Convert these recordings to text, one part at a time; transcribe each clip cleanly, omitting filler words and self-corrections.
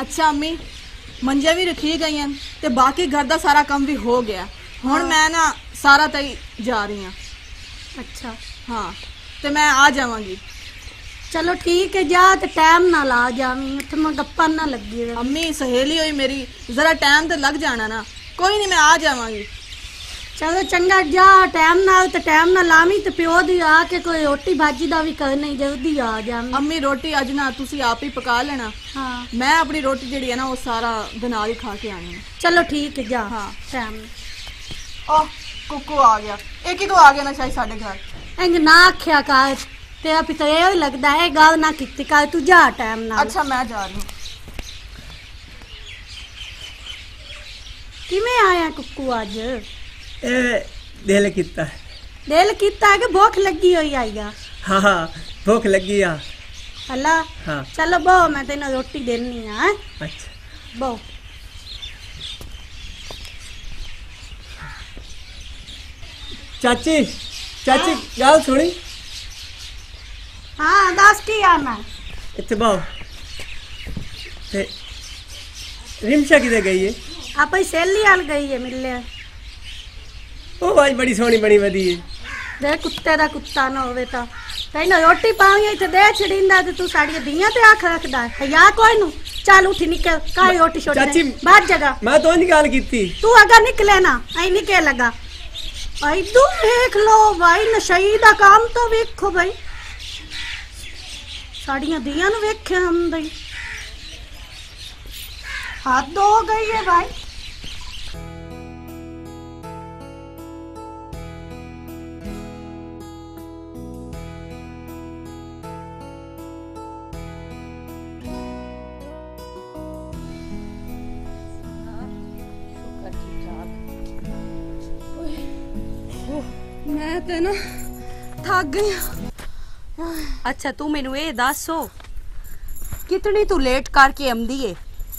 अच्छा अम्मी मंजे भी रखी गई हैं ते बाकी घर का सारा काम भी हो गया हुण हाँ। मैं ना सारा तई जा रही हूँ। अच्छा हाँ तो मैं आ जावांगी। चलो ठीक है जा ते टाइम ना ला जावी उत्थे मैं गप्पां ना लगी अम्मी सहेली होई मेरी जरा टाइम तो लग जाना ना। कोई नहीं मैं आ जावांगी। चलो चंगा जा टाइम ना तो टाइम ना लावी तो प्यो दी आ के कोई रोटी भाजी का भी करनी जल्दी आ जावी। अम्मी रोटी अज ना तुसी आप ही पका लेना हाँ। मैं अपनी रोटी जिहड़ी है ना वो सारा बना के खा के आनी। चलो ठीक है जा हाँ टाइम। ओ कुकू आ गया एक ही तो आ गया ना शायद साडे घर इंज ना आख्या कर तेरा पिता ये लगता है गल ना किती कर तू जा टाइम ना। अच्छा मैं जा रही हूँ। किवें आया कुकू अज दिल किता कि भूख लगी हुई आईगा। हाँ भूख लगी आ हला हाँ। चलो बो मैं तेन रोटी देनी है। अच्छा बो चाची चाची गल सुनी हाँ दस की आना इतने बाव ते रिमशा किधर गई है आप ही सैली आल गई है मिलने। ओ भाई बड़ी सोनी बड़ी बदी है देख कुत्ते दा कुत्ता ना होवे ता तेन रोटी पाऊंगी इतने दे छिड़ींदा तो तू साड़ियाँ दिया ते आँख रख दा यार कोई नु चल उठी निकल कहीं रोटी छोड़ चाची बात जगा मैं तो निकाल की थी तू अगर निकले ना आई निकल लगा आई तू देख लो भाई नशे दा काम तो देखो भाई साड़ियां दिया ना वेखे हम भाई हाथ धो गई है भाई। मैं तो ना थक गई। अच्छा तू मेनू ये दस हो कितनी तू लेट करके आंदी है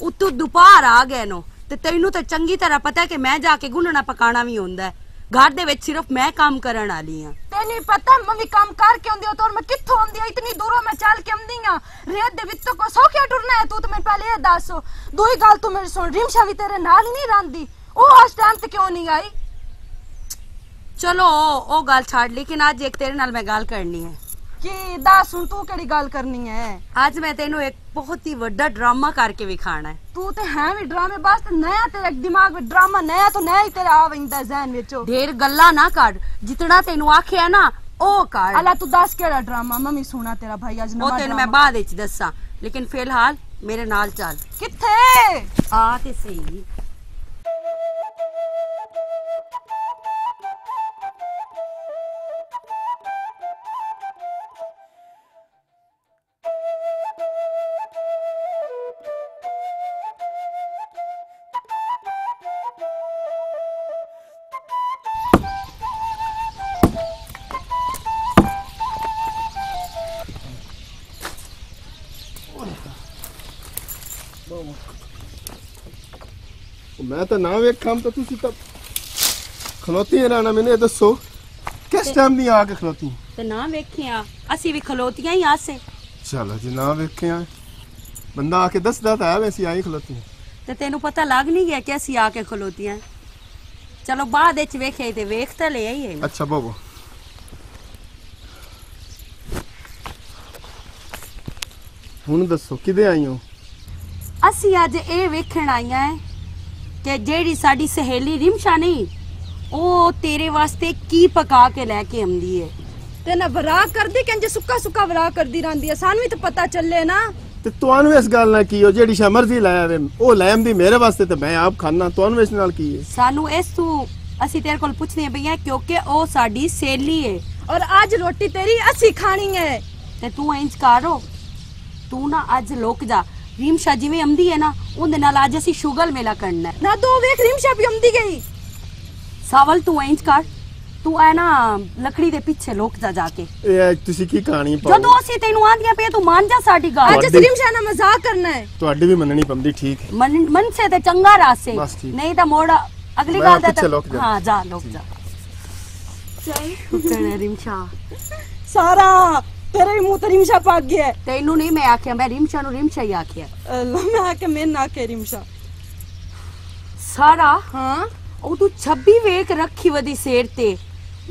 उतू दोपहर आ गए नो ते तेनू तो चंगी तरह पता है कि मैं जाके गुंडना पकाना भी होंदा है घर दे विच सिर्फ मैं काम करन वाली हां। तैनू पता मैं भी काम करके आंदी हां तोर मैं कित्थों आंदी हां इतनी दूरों मैं चल के आंदी हां रेत दे विच तो को सोखिया टुरना है तू तो मेरे पहले ये दस हो दूई गल तू मेरी सुन रिमशा भी तेरे नाल नहीं रहंदी ओ आज टाइम ते क्यों नहीं आई। चलो ओ गल छाड़ लेकिन आज एक तेरे नाल मैं गल करनी है कि दस हुण तू केड़ी गल करनी है। आज मैं तेनू एक बहुत ही वड्डा ड्रामा करके विखाना है तू ते है भी ड्रामे बस नया तेरे दिमाग में ड्रामा नया तो नया ही तेरा आ वेंदा ज़हन विच ढेर गल्ला ना कर जितना तेनू आख्या ना ओ कर अल्ला तू दस केड़ा ड्रामा मम्मी सुना तेरा भाई आज नया ओ तेन मैं बाद विच दस्सां लेकिन फिलहाल मेरे नाल चल किथे आ ते सही। मैं तो ना वे काम तो तुसी तब खलोती है ना मैंने दसो किस टाइम नहीं आके खलोती तो ना वेखिया असि भी खलोतियां ही आसे। चलो जी ना वेखिया बंदा आके दसदा तो है वैसी आई खलोती तो तेनू पता लग नहीं गया कि असि आके खलोतियां। चलो बाद इच वेखे ते वेख तो ले आई है। अच्छा बाबू हुन दसो किदे आई हो असि अज ए वेखण आईयां है कि जेड़ी साड़ी सहेली रिमशा नहीं ओ तेरे वास्ते की पका के लेके आंदी है ते ना वरा कर दी कंजे सुक्का सुक्का वरा कर दी रहंदी है सानू तो पता चले ना ते तोनू इस गल ना की ओ जेड़ी शा मर्जी लाया वे ओ लायम दी मेरे वास्ते ते मैं आप खाना तोनू इस नाल की है सानू इस तू असि तेरे कोल पूछने भईया क्योंकि ओ साडी सहेली है और आज रोटी तेरी असि खानी है ते तू इंज करो तू ना आज लोक जा रिमशा जी में आंदी है ना उंदे नाल आज असी शुगल मेला करना है ना दो वेख रिमशा भी आंदी गई सावल तू इंज कर तू आ ना लकड़ी दे पीछे लोक जा जाके ए तुसी की कहानी पाओ जदों असी तैनू आंदियां पे तू मान जा साडी गल आज रिमशा ना मजाक करना है तोडी भी मननी पमदी ठीक है मन से ते चंगा रासे नहीं ता मोड़ा अगली गल दा हां जा लोक जा चल उतरे रिमशा सारा तेरे मुंह ते रिमशा पाक गया है। तेनू नहीं मैं आख्या, मैं रिमशा नु रिमशा ही आख्या। अल्लाह मैं आके मैं ना के रिमशा सारा। हां ओ तू 26 वेख रखी वदी सेर ते,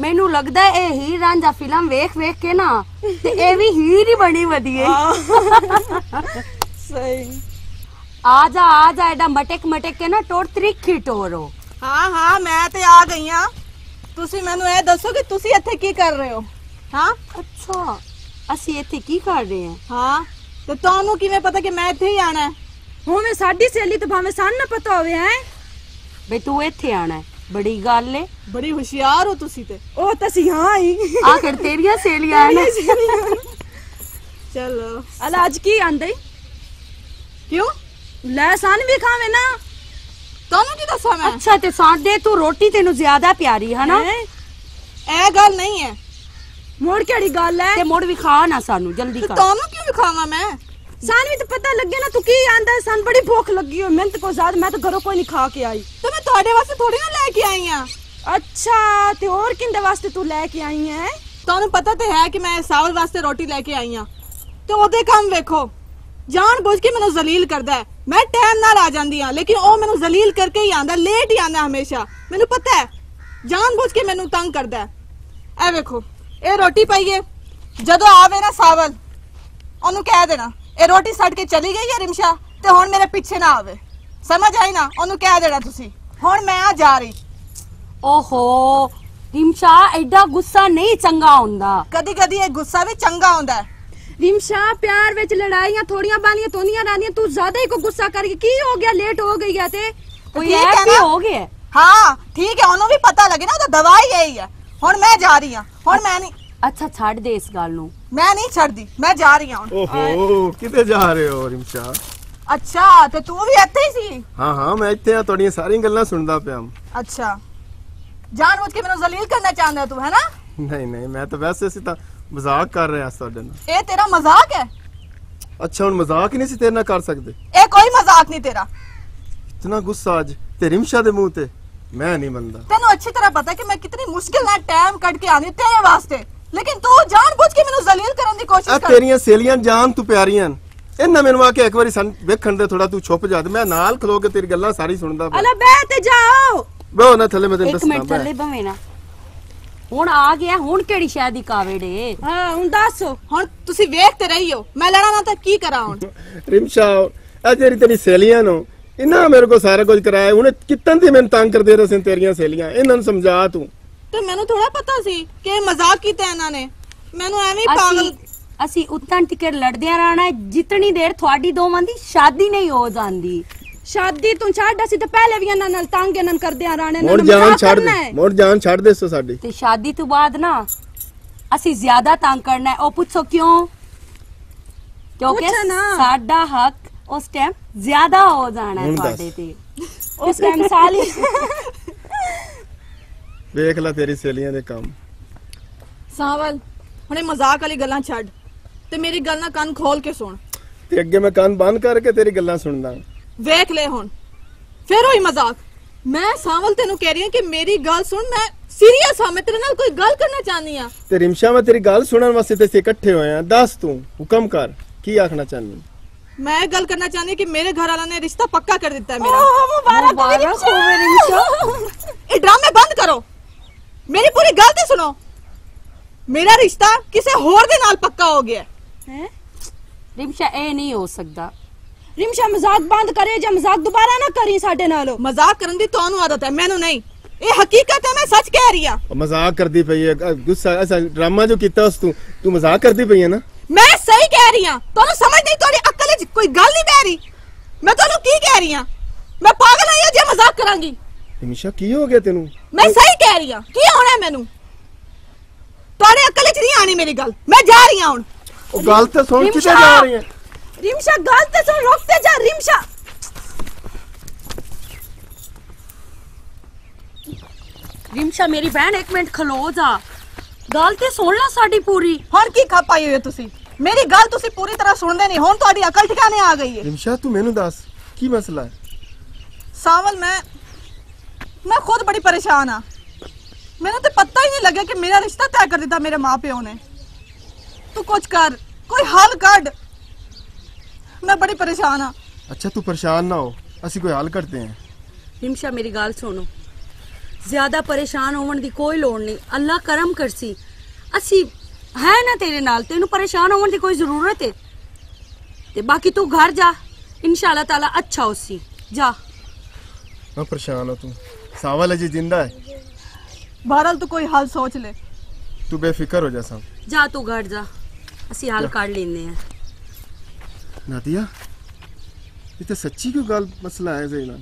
मेनू लगदा ए हीर रांझा फिल्म वेख वेख के ना ते ए भी हीर ही बनी वदी है। सही आजा आजा एडा मटक मटक के ना टोर त्रिखी टोरो। हां हां मैं ते आ गई हां। तुसी मेनू ए दसो कि तुसी इथे की कर रहे हो? हां अच्छा ਅਸੀਂ ਇੱਥੇ ਕੀ ਕਰ ਰਹੇ ਹਾਂ? ਹਾਂ ਤੇ ਤੁਹਾਨੂੰ ਕਿਵੇਂ ਪਤਾ ਕਿ ਮੈਂ ਇੱਥੇ ਹੀ ਆਣਾ ਹੈ? ਹੋਵੇਂ ਸਾਡੀ ਸਹੇਲੀ ਤੇ ਭਾਵੇਂ ਸਾਨੂੰ ਨਾ ਪਤਾ ਹੋਵੇ ਹੈ ਬਈ ਤੂੰ ਇੱਥੇ ਆਣਾ ਹੈ। ਬੜੀ ਗੱਲ ਏ, ਬੜੀ ਹੁਸ਼ਿਆਰ ਹੋ ਤੁਸੀਂ ਤੇ। ਉਹ ਤਾਂ ਅਸੀਂ ਹਾਂ ਹੀ ਆਖਰ ਤੇਰੀਆਂ ਸਹੇਲੀਆਂ ਆਣਾ। ਚਲੋ ਅਲਾ ਅੱਜ ਕੀ ਆਂਦੇ ਕਿਉਂ ਲੈ ਸਾਨ ਵੀ ਖਾਵੇਂ ਨਾ ਤੁਹਾਨੂੰ ਕੀ ਦੱਸਾਂ ਮੈਂ। ਅੱਛਾ ਤੇ ਸਾਨ ਦੇ ਤੂੰ ਰੋਟੀ ਤੈਨੂੰ ਜ਼ਿਆਦਾ ਪਿਆਰੀ ਹੈ ਨਾ? ਇਹ ਗੱਲ ਨਹੀਂ ਹੈ। मोड़ केड़ी गल है ते मोड़ भी खा ना सानू जल्दी कर। तोनू क्यों विखावा मैं? सानू तो पता लगे ना तू की आंदा है। सन बड़ी भूख लगी हो मेहनत को ज्यादा। मैं तो घरों कोई नहीं खा के आई तो मैं तोड़े वास्ते थोड़ी ना लेके आई हां। अच्छा ते और किंदे वास्ते तू लेके आई है? तोनू पता ते है कि मैं सावल वास्ते रोटी लेके आई हां ते ओदे काम देखो जानबूझ के मेनू जलील करदा है। मैं टाइम नाल आ जांदी हां लेकिन ओ मेनू जलील करके ही आंदा, लेट ही आंदा हमेशा। मेनू पता है जानबूझ के मेनू तंग करदा है। ए देखो ए रोटी पाई है, जदों आवे ना सावल ओनू कह देना ए रोटी सड़ के चली गई है रिमशा ते हुण मेरे पीछे ना आवे। समझ आई ना? ओनू कह देना तुसी हुण मैं आ जा रही। ओहो रिमशा एडा गुस्सा नहीं चंगा हुंदा। कदी कदी ए गुस्सा भी चंगा हुंदा है। रिमशा प्यार विच लड़ाइयां थोड़ियां बालियां तोनियां रानियां तू ज्यादा ही को गुस्सा करके की हो गया? लेट हो गई है ते कोई ऐप भी हो गया। हां ठीक है ओनू भी पता लगे ना तो दवाई यही है। ਹੁਣ ਮੈਂ ਜਾ ਰਹੀ ਹਾਂ। ਹੁਣ ਮੈਂ ਨਹੀਂ ਅੱਛਾ ਛੱਡ ਦੇ ਇਸ ਗੱਲ ਨੂੰ। ਮੈਂ ਨਹੀਂ ਛੱਡਦੀ, ਮੈਂ ਜਾ ਰਹੀ ਹਾਂ। ਓਹੋ ਕਿੱਥੇ ਜਾ ਰਹੇ ਹੋ ਰਿਮਸ਼ਾ? ਅੱਛਾ ਤੇ ਤੂੰ ਵੀ ਇੱਥੇ ਹੀ ਸੀ? ਹਾਂ ਹਾਂ ਮੈਂ ਇੱਥੇ ਆ, ਤੁਹਾਡੀਆਂ ਸਾਰੀਆਂ ਗੱਲਾਂ ਸੁਣਦਾ ਪਿਆ। ਅੱਛਾ ਜਾਣਬੁੱਝ ਕੇ ਮੈਨੂੰ ਜ਼ਲੀਲ ਕਰਨਾ ਚਾਹੁੰਦਾ ਤੂੰ ਹੈ ਨਾ? ਨਹੀਂ ਨਹੀਂ ਮੈਂ ਤਾਂ ਵੈਸੇ ਸੀ ਤਾਂ ਮਜ਼ਾਕ ਕਰ ਰਿਹਾ ਸੀ ਤੁਹਾਡੇ ਨਾਲ। ਇਹ ਤੇਰਾ ਮਜ਼ਾਕ ਹੈ? ਅੱਛਾ ਹੁਣ ਮਜ਼ਾਕ ਹੀ ਨਹੀਂ ਸੀ ਤੇਰੇ ਨਾਲ ਕਰ ਸਕਦੇ? ਇਹ ਕੋਈ ਮਜ਼ਾਕ ਨਹੀਂ ਤੇਰਾ। ਇਤਨਾ ਗੁੱਸਾ ਅੱਜ ਤੇ ਰਿਮਸ਼ਾ ਦੇ ਮੂੰਹ ਤੇ मैं नहीं बनता। तेनू अच्छी तरह पता कि मैं कितनी मुश्किल ना टाइम कट के आनी तेरे वास्ते, लेकिन तू जानबूझ के मेनू जलील करने दी कोशिश कर। तेरियां सहेलियां जान तू प्यारियां इन्ना मेनू आके एक बारी सन देखण दे थोड़ा तू छुप जा। मैं नाल खलो के तेरी गल्लां सारी सुनदा। अला बैठ ते जाओ बहो ना थल्ले। मैं तैनू दसदा एक मिनट थल्ले बवे ना। हुन आ गया हुन केड़ी शायद ही कावेड़े। हां हुन दस हुन तुसी वेख ते रही हो मैं लड़ा ना ता की करा। हुन रिमशा ए जेरी तेरी सहेलियां नो इन्ना मेरे को सारा कुछ कराया। उन्हें कितन दी मैंने तंग कर दे रहे सन तेरियां सहेलियां। इन्हन समझा तू ते मेनू थोड़ा पता सी के मजाक कीता इन्हां ने। मेनू एवें पागल असि उतन टिकर लड़दियां रहना है जितनी देर थोड़ी दोवां दी शादी नहीं हो जांदी। शादी तू छाड़ असि ते पहले भी इन्हां नाल तंग इन्हन करदियां रहना। मोर जान छाड़ दे, मोर जान छाड़ दे सो साडी। ते शादी तो बाद ना असि ज्यादा तंग करना है। ओ पूछो क्यों? क्योंकि साडा हक उस टाइम ज्यादा हो जाना है ਤੁਹਾडे ते। उस टाइम साली देख ला तेरी सहेलियां दे काम। सावल हुणे मजाक वाली गल्लां छड़ ते मेरी गल ना कान खोल के सुन। ते अगे मैं कान बंद करके तेरी गल्लां सुनदा। देख ले हुण फिर होई मजाक। मैं सावल तेनू कह रही हां कि मेरी गल सुन, मैं सीरियस हां। मैं तेरे नाल कोई गल करना चाहनी हां। ते रिमशा मैं तेरी गल सुनन वास्ते ते इकट्ठे होए हां। दस तू हुकम कर की आखना चाहनी। मैं गल करना चाहनी कि मेरे घर वालों ने रिश्ता पक्का कर दिता है मेरा। मुबारक हो रिमशा। ये ड्रामे बंद करो, मेरी पूरी गल ते सुनो। मेरा रिश्ता किसी होर दे नाल पक्का हो गया है। रिमशा ए नहीं हो सकता। रिमशा मजाक बंद करे या मजाक दोबारा ना करी साडे नाल। मजाक करन दी तोनू आदत है, मैनू नहीं। ये हकीकत है, मैं सच कह रही हां। मजाक करदी पई है, गुस्सा ऐसा ड्रामा जो कीता उस तू मजाक करदी पई है ना। मैं सही कह रही हां, तोनू समझ नहीं तोड़ी अकल च कोई गल नहीं बह रही। मैं तोनू की कह रही हां, मैं पागल आई हां जे मजाक करांगी। रिमशा की हो गया तेनू? मैं सही कह रही हां, की होना है मेनू? तोड़ी अकल च नहीं आनी मेरी गल। मैं जा रही हां हुन। ओ गल ते सुन के जा रही है रिमशा, गल ते सुन। रोकते जा रिमशा। रिमशा मेरी बहन एक मिनट खलो जा। गल ते सुन ला साडी पूरी। हुन की खा पाई होए तुसी? मेरी गल तुसी पूरी तरह सुनदे नहीं। हुन तुहाडी अकल ठिकाने आ गई है। रिमशा तू मेनू दस की मसला है? सावल मैं खुद बड़ी परेशान हां। मेनू ते पता ही नहीं लगे कि मेरा रिश्ता तय कर दिता मेरे मां-प्यो ने। तू कुछ कर, कोई हल कड़, मैं बड़ी परेशान हाँ। अच्छा तू परेशान ना हो, असी कोई हल करते हैं। हिमशा मेरी गाल सुनो, ज्यादा परेशान होने की कोई लोड़ नहीं, अल्लाह करम करसी, असी है ना तेरे नाल, तेनू परेशान होने की कोई जरूरत है ते बाकी तू घर जा, इंशाल्लाह ताला अच्छा होसी, जा। मैं परेशान हो तू, सावल अजी जिंदा है, बहरहाल तू कोई हल सोच ले, तू बेफिक्र हो जा साहब, जा तू घर जा, असी हाल काट लेने हैं। नादिया ये तो सच्ची क्यों गल मसला है ज़ैना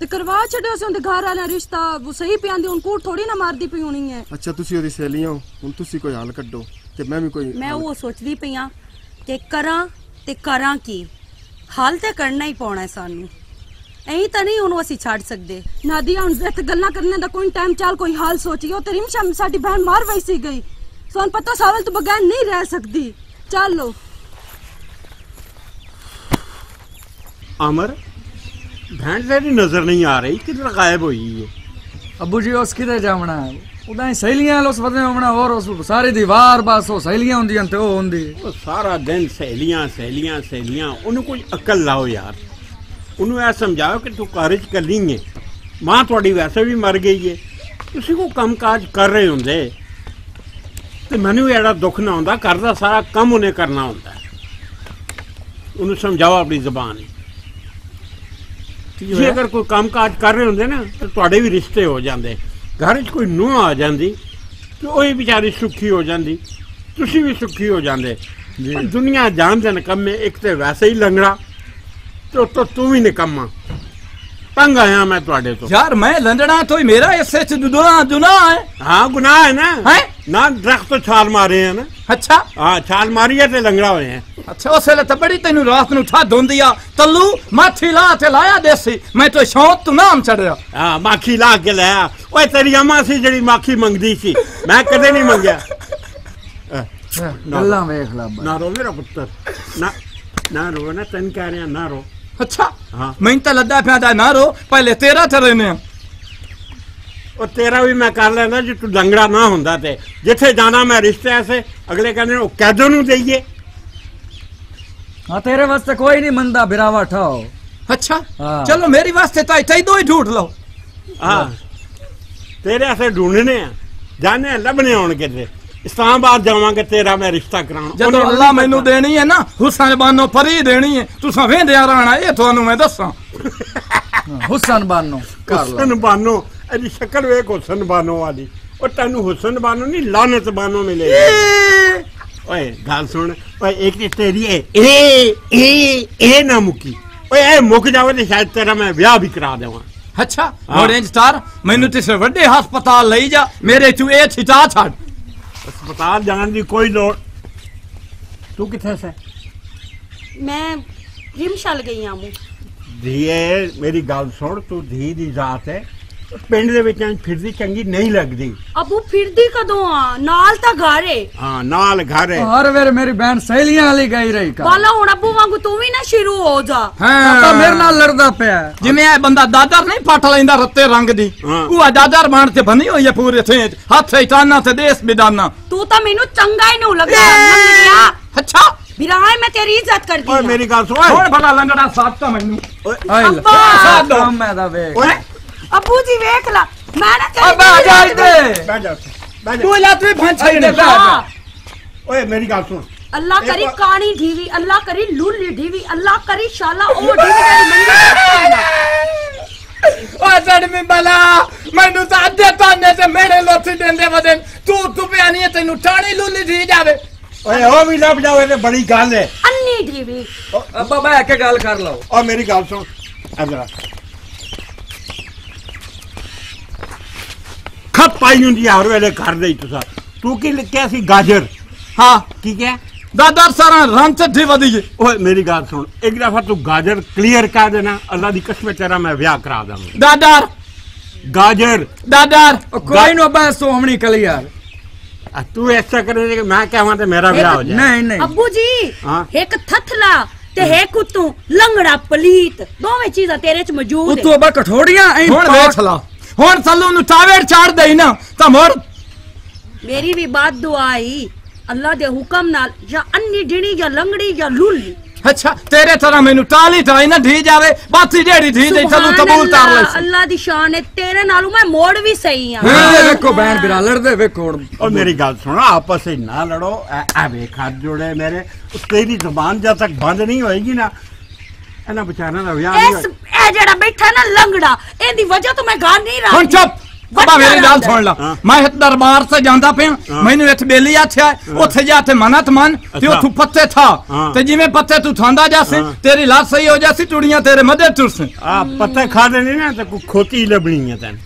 ते करवा छड्यो से उनके घर वाला रिश्ता, वो सही पियांदी उन कूट थोड़ी ना मारदी पई होनी है। अच्छा तुसी ओदी सहेलियां हो, हुन तुसी कोई हाल कड्डो ते मैं भी कोई मैं वो सोचदी पई हां कि करा ते करा की हाल ते करना ही पौना है सानू, एही तो नहीं हुन असी छड़ सकदे। नादिया हुन ज़त गल्ला करने दा कोई टाइम चाल, कोई हाल सोचियो ते रिमशा साडी बहन मार वैसी गई, सोन पता सावल तो बगैर नहीं रह सकदी, चल लो। आमर भैन तेरी नज़र नहीं आ रही, किधर गायब हुई है? अबू जी उस किधर जावना है, उदा सहेलियां उस बदले होना, और उस सारी दीवार बस वो सहेलियां होंदियां ते ओ होंदी, सारा दिन सहेलियां सहेलियां सहेलियां। उन्हें कोई अकल लाओ यार, उन्हें यह समझाओ कि तू कारज करनी है, माँ थोड़ी वैसे भी मर गई है, तुसी को कम काज कर रहे होंदे ते मैनू एड़ा दुख ना होंदा, घर दा सारा कम उन्हें करना होंदा, उन्हें समझाओ अपनी जबान। ਜੇ अगर कोई काम काज कर रहे होंगे ना तो तुहाडे भी रिश्ते हो जाते, घर च कोई नूह आ जाती तो वही बेचारी सुखी हो जाती, तुसी भी सुखी हो जाते। दुनिया जानते निकम्मे, एक तो वैसे ही लंगड़ा तो तू भी निकम्मा, तंग आया मैं तुहाडे तो यार, मैं लंगड़ा तो ही मेरा इससे गुनाह है। हाँ गुनाह है ना, है ना, दरख्त तो छाल मारे है ना। अच्छा हाँ छाल मारी है तो लंगड़ा हुए हैं। अच्छा उस वे तो बड़ी तेन रात को ठंड होंगी, तलू माखी ला के लाया देसी, मैं तो शौक तू नाम चढ़िया। हाँ माखी ला के लाया, ओए तेरी अम्मा सी जड़ी माखी मंगदी सी, मैं कदे नहीं मंगया। गल्ला वेख ला, ना रो मेरा पुत्र, ना ना रो, ना तन कह रहा ना रो। अच्छा हाँ मैं तो लदा प्यादा ना रो, पहले तेरा थे रहने और तेरा भी मैं कर लेना जो तू लंगड़ा ना होंदा ते, जिथे जाना मैं रिश्ते ऐसे अगले कहने वो कैदों नूं देइए। हाँ तेरे वास्ते कोई नहीं मनदा बिरावा ठाओ। अच्छा हाँ। चलो मेरी वास्ते ताई ताई दो ही ढूंढ लो। हाँ तेरे ऐसे ढूंढने हैं, जाने लभने होणगे ते इस्लामाबाद जावांगे तेरा मैं रिश्ता कराना, जदों अल्लाह मैनू देनी है ना हुसन बानो परी देनी है, तुसां वेंदियां रहना, ये तुहानू मैं दस्सां। हुसन बानो, हुसन बानो अजी शक्ल वेख, हुसन बानो वाली, और तैनू हुसन बानो नहीं लानत बानो मिलेगी। ओए गाल सुन, ओए एक ते तेरी ए ना मुकी, ओए ए मुक जावे ते शायद तेरा मैं ब्याह भी करा देवा। अच्छा ऑरेंज स्टार मैनू तिसे वड्डे हस्पताल लई जा, मेरे तू ए छिटा छड़, अस्पताल जाने की कोई लोड़। तू किथे से? मैं रिमशाल गई आऊं। धीए मेरी गाल सुन, तू धी दी जात है, ਪਿੰਡ ਦੇ ਵਿੱਚ ਫਿਰਦੀ ਚੰਗੀ ਨਹੀਂ ਲੱਗਦੀ। ਅਬੂ ਫਿਰਦੀ ਕਦੋਂ ਆ, ਨਾਲ ਤਾਂ ਘਰ ਹੈ। ਹਾਂ ਨਾਲ ਘਰ ਹੈ, ਹਰ ਵੇਰ ਮੇਰੀ ਬਹਿਣ ਸਹੇਲੀਆਂ ਵਾਲੀ ਗਈ ਰਹੀ ਕਾ ਬਾਲਾ, ਹੁਣ ਅਬੂ ਵਾਂਗੂ ਤੂੰ ਵੀ ਨਾ ਸ਼ੁਰੂ ਹੋ ਜਾ, ਤਾਂ ਮੇਰੇ ਨਾਲ ਲੜਦਾ ਪਿਆ ਜਿਵੇਂ ਇਹ ਬੰਦਾ ਦਾਦਰ ਨਹੀਂ ਪੱਟ ਲੈਂਦਾ ਰੱਤੇ ਰੰਗ ਦੀ, ਉਹ ਦਾਦਰ ਬਾਣ ਤੇ ਬਣੀ ਹੋਈ ਹੈ ਪੂਰੇ ਥੇ ਹੱਥ ਇਟਾਨਾ ਤੇ ਦੇਸ ਬਿਦਾਨਾ, ਤੂੰ ਤਾਂ ਮੈਨੂੰ ਚੰਗਾ ਹੀ ਨਹੀਂ ਲੱਗਦਾ ਮੰਗਿਆ। ਅੱਛਾ बिराए मैं तेरी इज्जत करती हूं। ओए मेरी ਗੱਲ ਸੁਣ, ਹੁਣ ਭਲਾ ਲੰਗੜਾ ਸਾਥ ਤਾਂ ਮੈਨੂੰ, ਓਏ ਸਾਥ ਤਾਂ ਮੈਂ ਦਾ ਵੇਖ। ਓਏ अबू जी देख ला, मैं ना चली ओए मेरी बात सुन, अल्लाह करी कानी ढीवी, अल्लाह करी लूली ढीवी, अल्लाह करी शाला ओ ढीवी तेरी मंगी ओ जड़ में बला, मैनू तो अधे ताने से मेरे लोथी देंदे वदन, तू तू प्यानी है तैनू टाणी लूली ढी जावे। ओए ओ भी लभ जावे ते बड़ी गल है, अन्नी ढीवी। अब बाबा एक गल कर लो, ओ मेरी गल सुन, अजरा खत पाई होंगी हर वे घर दे, तू की लिखा सी गाजर? हाँ ठीक है दादा सारा रंग ठी वधी। ओए मेरी गल सुन, एक दफा तू गाजर क्लियर कर देना, अल्लाह की कसम तेरा मैं ब्याह करा दूंगा। दादार गाजर दादार कोई नो बस सोमनी क्लियर, तू ऐसा करे मैं कहवा तो मेरा ब्याह हो जाए। नहीं नहीं अबू जी एक थथला ते है कुत्तू लंगड़ा पलीत दोवें चीजा तेरे च मौजूद है, तू बा कठोड़ियां ऐ थथला और सलू नु चावेड़ चाड़ दई ना, तो मोर मेरी भी बात दुआई अल्लाह दे हुक्म नाल या अन्नी डिणी या लंगड़ी या लूली। अच्छा तेरे तरह मेनू टाली टाई ना धी जावे बाती जेडी धी दे चलू कबूल तार ले। अल्लाह दी शान है तेरे नालू मैं मोड़ भी सही हां। देखो बहन बिरा लड़ दे वे कोड़। और मेरी गल सुनो आपस में ना लड़ो। आ देख हाथ जोड़े मेरे तेरी जुबान जब तक बंद नहीं होएगी ना एना बचाना ना यार। इस ए जेड़ा बैठा ना लंगड़ा एंदी वजह तो मैं गाल नहीं रहा। चुप बाबा मेरी गल सुन ला। मैं इस दरबार से जांदा पे मैनू इथे बेली आथया ओथे जाते मनत मन ते ओथू पत्ते था ते जिवें पत्ते तू थांदा जासे तेरी लाश सही हो जासी टुड़ियां तेरे मदे तुरस। आ पत्ते खा देने ना ते को खोती लबणी है तन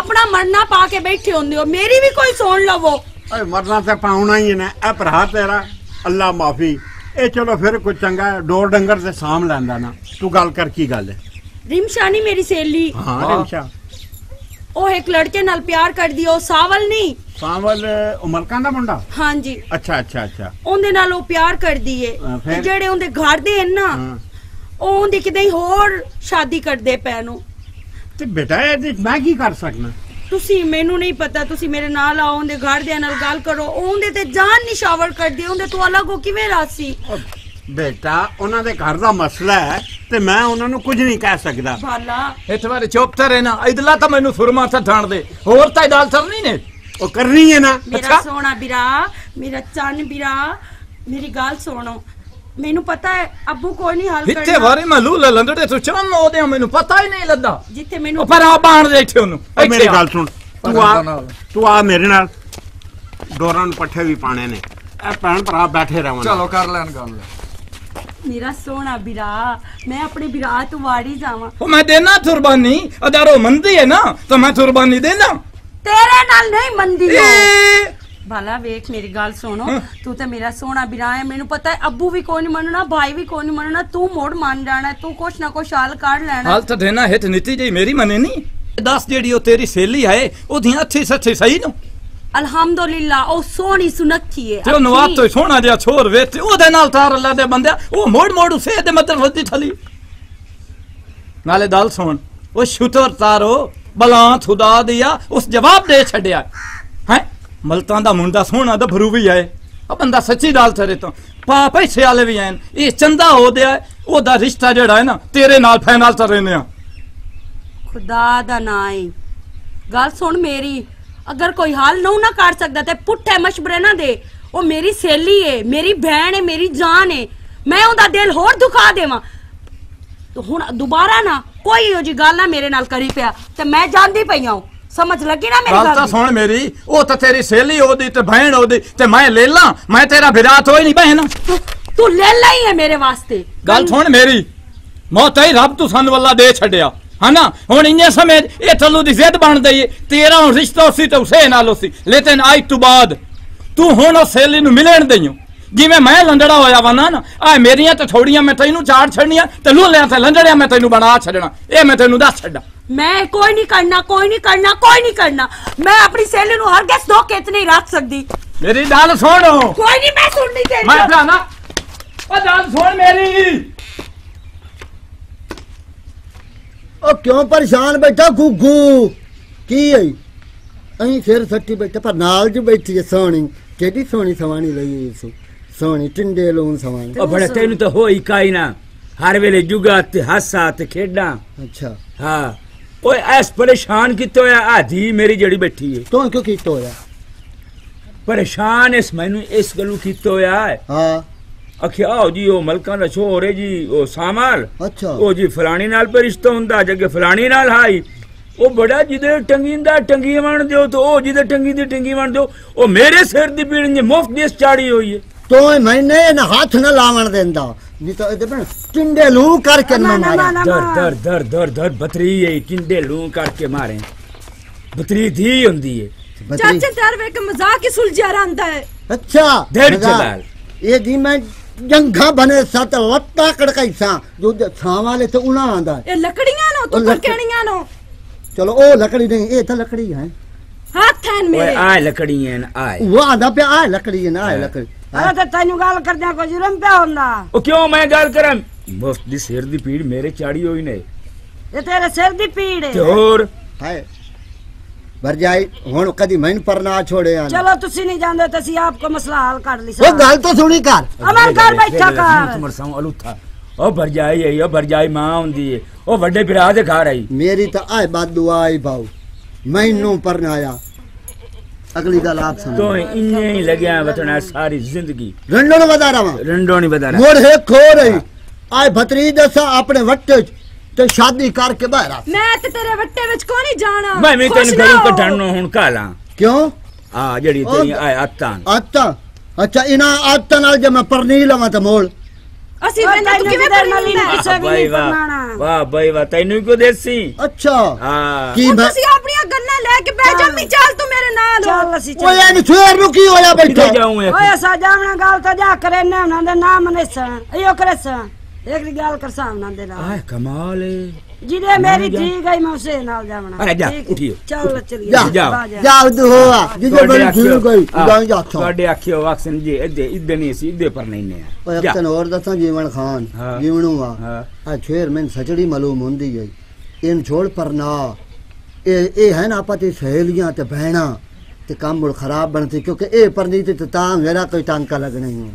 अपना मरना पा के बैठे होंदे हो। मेरी भी कोई सुन लवो। ओए मरना ते पाउना ही है ना ए भरा तेरा अल्लाह माफी ए चलो फिर कोई चंगा डोर डंगर से साम लैंदा ना तू गल कर की गल है। रिमशानी मेरी सहेली हां रिमशा ओ एक लड़के नाल प्यार कर दियो सावल नहीं सावल उमरकां दा मुंडा। हां जी अच्छा अच्छा अच्छा ओंदे नाल ओ प्यार कर दिए जेड़े ओंदे घर दे हैं ना ओ ओंदी किदे होर शादी कर दे पैनो ते बेटा ए मैं की कर सकना। तुसी मेनू नहीं पता तुसी मेरे नाल आओ ओंदे घर दे नाल गल करो ओंदे ते जान निशावर कर दे ओंदे तो अलग हो किवें रासी। बेटा उन्हां दे घर दा मसला है ते मैं उन्हां नु कुछ नहीं कह सकदा। बाला इस बारे चुप ते रहना इदला तो मैनू सुरमा सा ठाण दे और ताई दाल सर नहीं ने ओ करनी है ना। मेरा सोना बिरा मेरा चन बिरा मेरी गाल सुनो मेनू पता है अब्बू कोई नहीं हाल करना इत्ते वारे मलूल लंदड़े तू चन ओदे मेनू पता ही नहीं लद्दा जिथे मेनू पर आ बाण बैठे ओनु। मेरी गाल सुन तू आ मेरे नाल डोरां नु पट्ठे भी पाणे ने ए भैन भरा बैठे रहवां चलो कर लैन गल। मेरा सोना बिरा मैं अपने बिरा तो वाड़ी जावा ओ मैं देना कुर्बानी अदारो मंदी है ना तो मैं कुर्बानी देना तेरे नाल नहीं मंदी हो। भला वेख मेरी गल सुनो तू तो मेरा सोना बिरा है मेनू पता है अब्बू भी कोई नहीं मनना भाई भी कोई नहीं मनना तू मोड़ मान जाना तू कुछ ना कुछ हाल काट लेना। हाल तो देना हित नीति जी मेरी मने नहीं दस जेडी ओ तेरी सहेली है ओदी अच्छी सच्ची सही नो अल्हम्दुलिल्लाह ओ सोनी सुनखी है जो नवाब तो सोना दिया छोर वेते ओदे नाल तार अल्लाह दे बंदे ओ मोड़ मोड़ से दे मतलब होती थली नाले दाल सोन ओ शुतर तारो बला खुदा दिया उस जवाब दे छड़या हैं मलतां दा मुंडा सोना दा भरू भी आए अब बंदा सच्ची दाल तेरे तो पापे सियाले भी आए ये चंदा हो दिया ओदा रिश्ता जेड़ा है ना तेरे नाल फाइनल चल रहे ने खुदा दा नाई गल सुन मेरी अगर कोई हाल नू ना कर सकदा ते पुट्ठे मशवरे ना दे ओ मेरी सहेली है मेरी बहन है मेरी जान है मैं ओदा दिल होर दुखा देवां तो हुण दोबारा ना कोई इहो जी गल ना मेरे नाल करी पिया ते मैं जानदी पई हां समझ लगी ना मेरी गल। तो सुन मेरी ओ तो तेरी सहेली ओदी ते बहन ओदी ते मैं लेला मैं तेरा बिरात होई नहीं बहन तू लेला ही है मेरे वास्ते। गल सुन मेरी मौत ही रब तू सन वल्ला दे छड़या है ना हूँ इन समय ये थलू की जिद बन गई तेरा हूँ रिश्ता उसी तो उसे नाल उसी लेकिन अज तू बाद तू हूँ उस सहेली मिलन दईयों जिमें मैं लंडड़ा होया वा ना आ मेरिया तो थोड़ियां मैं तेनों चाड़ छड़निया ते लूलिया से लंडड़िया मैं तेनों बना छड़ना ये मैं तेनों दस छड़ा मैं कोई नहीं करना कोई नहीं करना कोई नहीं करना मैं अपनी सहेली हर गैस धोखे च नहीं रख सकती। मेरी गल सुन कोई नहीं मैं सुननी तेरी मैं भराना ओ गल सुन मेरी ओ क्यों परेशान बैठा गुगू की आई अहीं फिर सट्टी बैठा पर नाल जो बैठी है सोनी केडी सोनी सवानी लई सो सोनी टिंडे लोन सवानी ओ बड़ा तेनु तो होई काई ना हर वेले जुगा ते हासा ते खेडा। अच्छा हां ओए ऐस परेशान कितो होया आधी मेरी जड़ी बैठी है तो क्यों कितो होया परेशान इस मैनू इस गलू कितो होया है। हां आखिया आओ जी ओ मलका दा छोर है जी ओ सामाल अच्छा ओ जी फलानी नाल पे रिश्ता हुंदा जगे फलानी नाल हाई ओ बड़ा जिदे टंगींदा टंगी वण दियो तो ओ जिदे टंगी दी टंगी वण दियो ओ मेरे सिर दी पीड़ ने मुफ्त देश चाड़ी होई है तो मैंने ना हाथ ना लावण देंदा नहीं तो इदे पे टिंडे लू करके ना मारे दर दर दर दर दर बतरी है टिंडे लू करके मारे बतरी थी हुंदी है चाचा डर वे के मजाक ही सुलझा रंदा है। अच्छा देर जलाल ये जी मैं जंगा बने साथ लत्ता कड़काई सा जो छावा ले तो उना आंदा ए लकड़ियां नो तो कड़कणियां नो चलो ओ लकड़ी नहीं ए था लकड़ी है हाथ है मेरे आ लकड़ियां आ वो आंदा पे आ लकड़ियां आ लकड़ी अरे तो तन्नू गाल करदा को जुर्म पे होंदा ओ क्यों मैं गाल करम मुफ्त दी सिर दी पीड़ मेरे चाड़ी होई ने ए तेरे सिर दी पीड़ है और हाय भर जाए हुण कदी मैन पर ना छोड़े आना। चलो तुसी नहीं जानदे तसी आपको मसला हल कर ली सर। ओ गल तो सुनी कर अमन कर बैठा कर तुमर संग अलूथा। ओ भर जाए यही ओ भर जाए मां हुंदी है ओ बड़े भरा दे घर आई मेरी तो आए बात दुआ आई भाऊ मैनू पर ना आया। अगली गल आप सुन तो इने ही लगया वतना सारी जिंदगी रंडो न बदारावा रंडो नहीं बदारा मोर है खो रही आए भतरी दसा अपने वट्टे तो शादी करके बाहर आ मैं तो तेरे वट्टे विच को नहीं जाना मैं भी तेन घरों कढणो हुन काला क्यों आ जड़ी तेरी आए आत्ता आत्ता अच्छा इना आत्ता नाल जे मैं परनी लवा त मोल असि बंदा तू किवें परनी लेना किसे भी नहीं परनाना वाह भाई वाह तैनू को देसी अच्छा हां की मैं असि अपनी गल्ला लेके बैठ जा मी चल तू मेरे नाल चल असि चल ओए इन छोर नु की होया बैठे जाऊं ओए सा जावना गाल तो जा करे ना ना दे नाम ने सा अयो करे सा एक निकाल कर सामना देना आए कमाल है जिने मेरी ठीक है मैं उसे नाल जावना। अरे जा उठियो चल चलिए जा उधर होवा जिने मेरी ठीक गई गांव जा तोडे आखियो वक्सन जी इधे इधे नहीं सी इधे पर नहीं है ओ वक्सन और दसा जीवन खान जीवणवा आ छेर में सचड़ी मालूम हुंदी है इन छोड़ पर ना ए है ना आपती सहेलियां ते बहना ते काम मुड़ खराब बनती क्योंकि ए पर नहीं ते तां मेरा कोई टांका लगनी है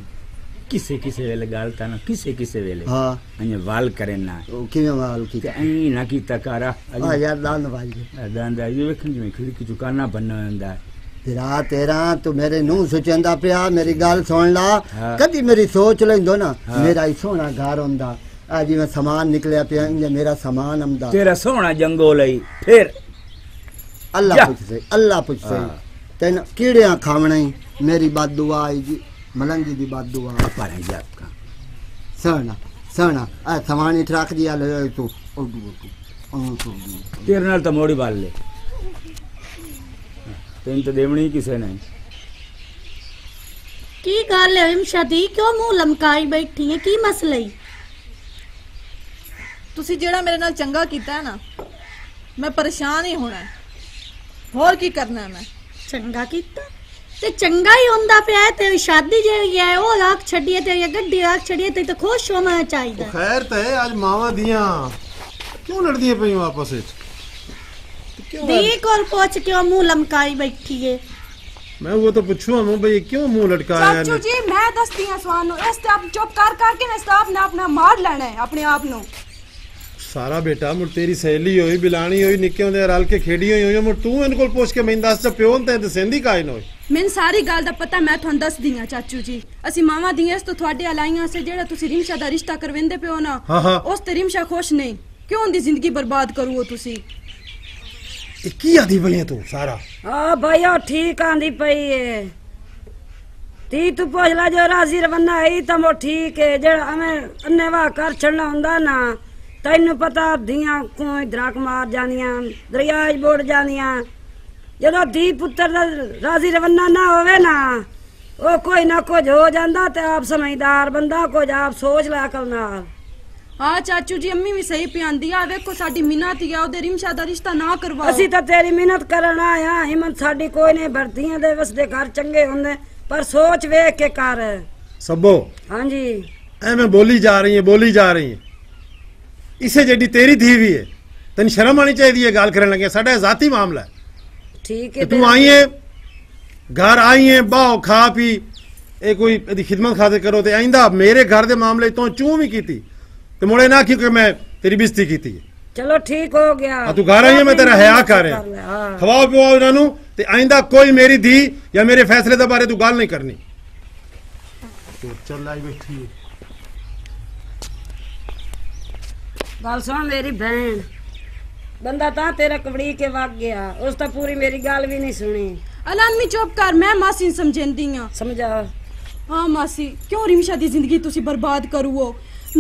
किसे किसे वेले गालता ना किसे किसे वेले हां अने वाल करे ना किने वाल की अने ना की तकारा आ यार दांद भाई दांद ये वेखन में खिड़की झुकाना बन होंदा तेरा तेरा तो मेरे नू सोचंदा पिया मेरी गाल सुन ला कदी मेरी सोच लेंदो ना मेरा ही सोना घर होंदा आज मैं सामान निकलया पिया जे मेरा सामान हमदा तेरा सोना जंगो लई फिर अल्लाह पूछ से तने कीड़ियां खावणी मेरी बात दुआ आई जी मलंगी दी बात दुआ पर है आपका सरना सरना आ सवानी ट्रक दिया ले तो ओडू ओडू तेरे नाल तो मोड़ी बाल ले तेन तो देवणी किसे नहीं की गाल है इमशादी क्यों मुंह लमकाई बैठी है की मसला है तुसी जेड़ा मेरे नाल चंगा कीता है ना मैं परेशान ही होना है और की करना है मैं चंगा कीता ते चंगा ही होंदा पे है तेरी शादी जे है ओ लाख छड़िए ते ये गड्डी लाख छड़िए ते तो खुश होना चाहिए खैर ते आज मावा दिया क्यों लड़दी है पई वापस देख और पूछ क्यों मुंह लमकाई बैठी है मैं वो तो पूछूं हूं भाई क्यों मुंह लटकाया है चाचू जी मैं दसती हां सवान नु इस आप चुप कर करके ना स्टाफ ने अपना मार लेना है अपने आप नु सारा बेटा मुर तेरी सहेली होई बिलाणी होई निक्के होंदे रल के खेड़ी होई मुर तू इनको पूछ के मैं दस च पियो ते दसेंदी काई न होई मैन सारी गल दा पता मैं थोन दस दियां चाचू जी असि मावा दियां तो थोड़े अलाइयां से जेड़ा तुसी रिमशा दा रिश्ता करवेंदे पे हो ना हां उस ते रिमशा खुश नहीं क्यों उंदी जिंदगी बर्बाद करूओ तुसी ते की आदी बने तू सारा आ भैया ठीक आंदी पई है ती तू पहला जो राजी रवना आई त मो ठीक है जेड़ा हमें अन्नेवा कर छड़ना हुंदा ना तैनू पता दियां कोई दराक मार जानियां दरियाज बोड़ जानियां जदों धी पुत्र राजी रवना ना होवे ना ओ कोई ना कुछ हो जांदा ते आप समझदार बंदा कुछ आप सोच ला करना। हां चाचू जी अम्मी भी सही पियांदी आ देखो साडी मिन्नत ही आ ओदे रिमशा दा रिश्ता ना करवाओ असि ता तेरी मिन्नत करन आया हिम्मत साडी कोई नहीं भरदियां दे वसदे घर चंगे हुंदे पर सोच वेख के कर सबो। हां जी एवें बोली जा रही है इसे जेडी तेरी धीवी है तन शर्म आनी चाहिए गाल करन लगे साडा जाती मामला है ठीक है तू आई है घर आई है बाओ खा पी ए कोई दी खिदमत खातिर करो ते आइंदा मेरे घर दे मामले तो चू भी कीती ते मोड़े ना क्योंकि मैं तेरी बेइज्जती कीती चलो ठीक हो गया तू घर आई है मैं तेरा हया कर हां खवाओ पिवाओ इनानु ते आइंदा कोई मेरी धी या मेरे फैसले दे बारे तू गाल नहीं करनी तो चल आई बैठी गाल सुन मेरी बहन बंदा ता तेरा कवड़ी के वाग गया उस ता पूरी मेरी गाल भी नहीं सुनी अलामी चुप कर मैं मासी समझेंदी हां समझा हां मासी क्यों रिमशा दी जिंदगी तुसी बर्बाद करूओ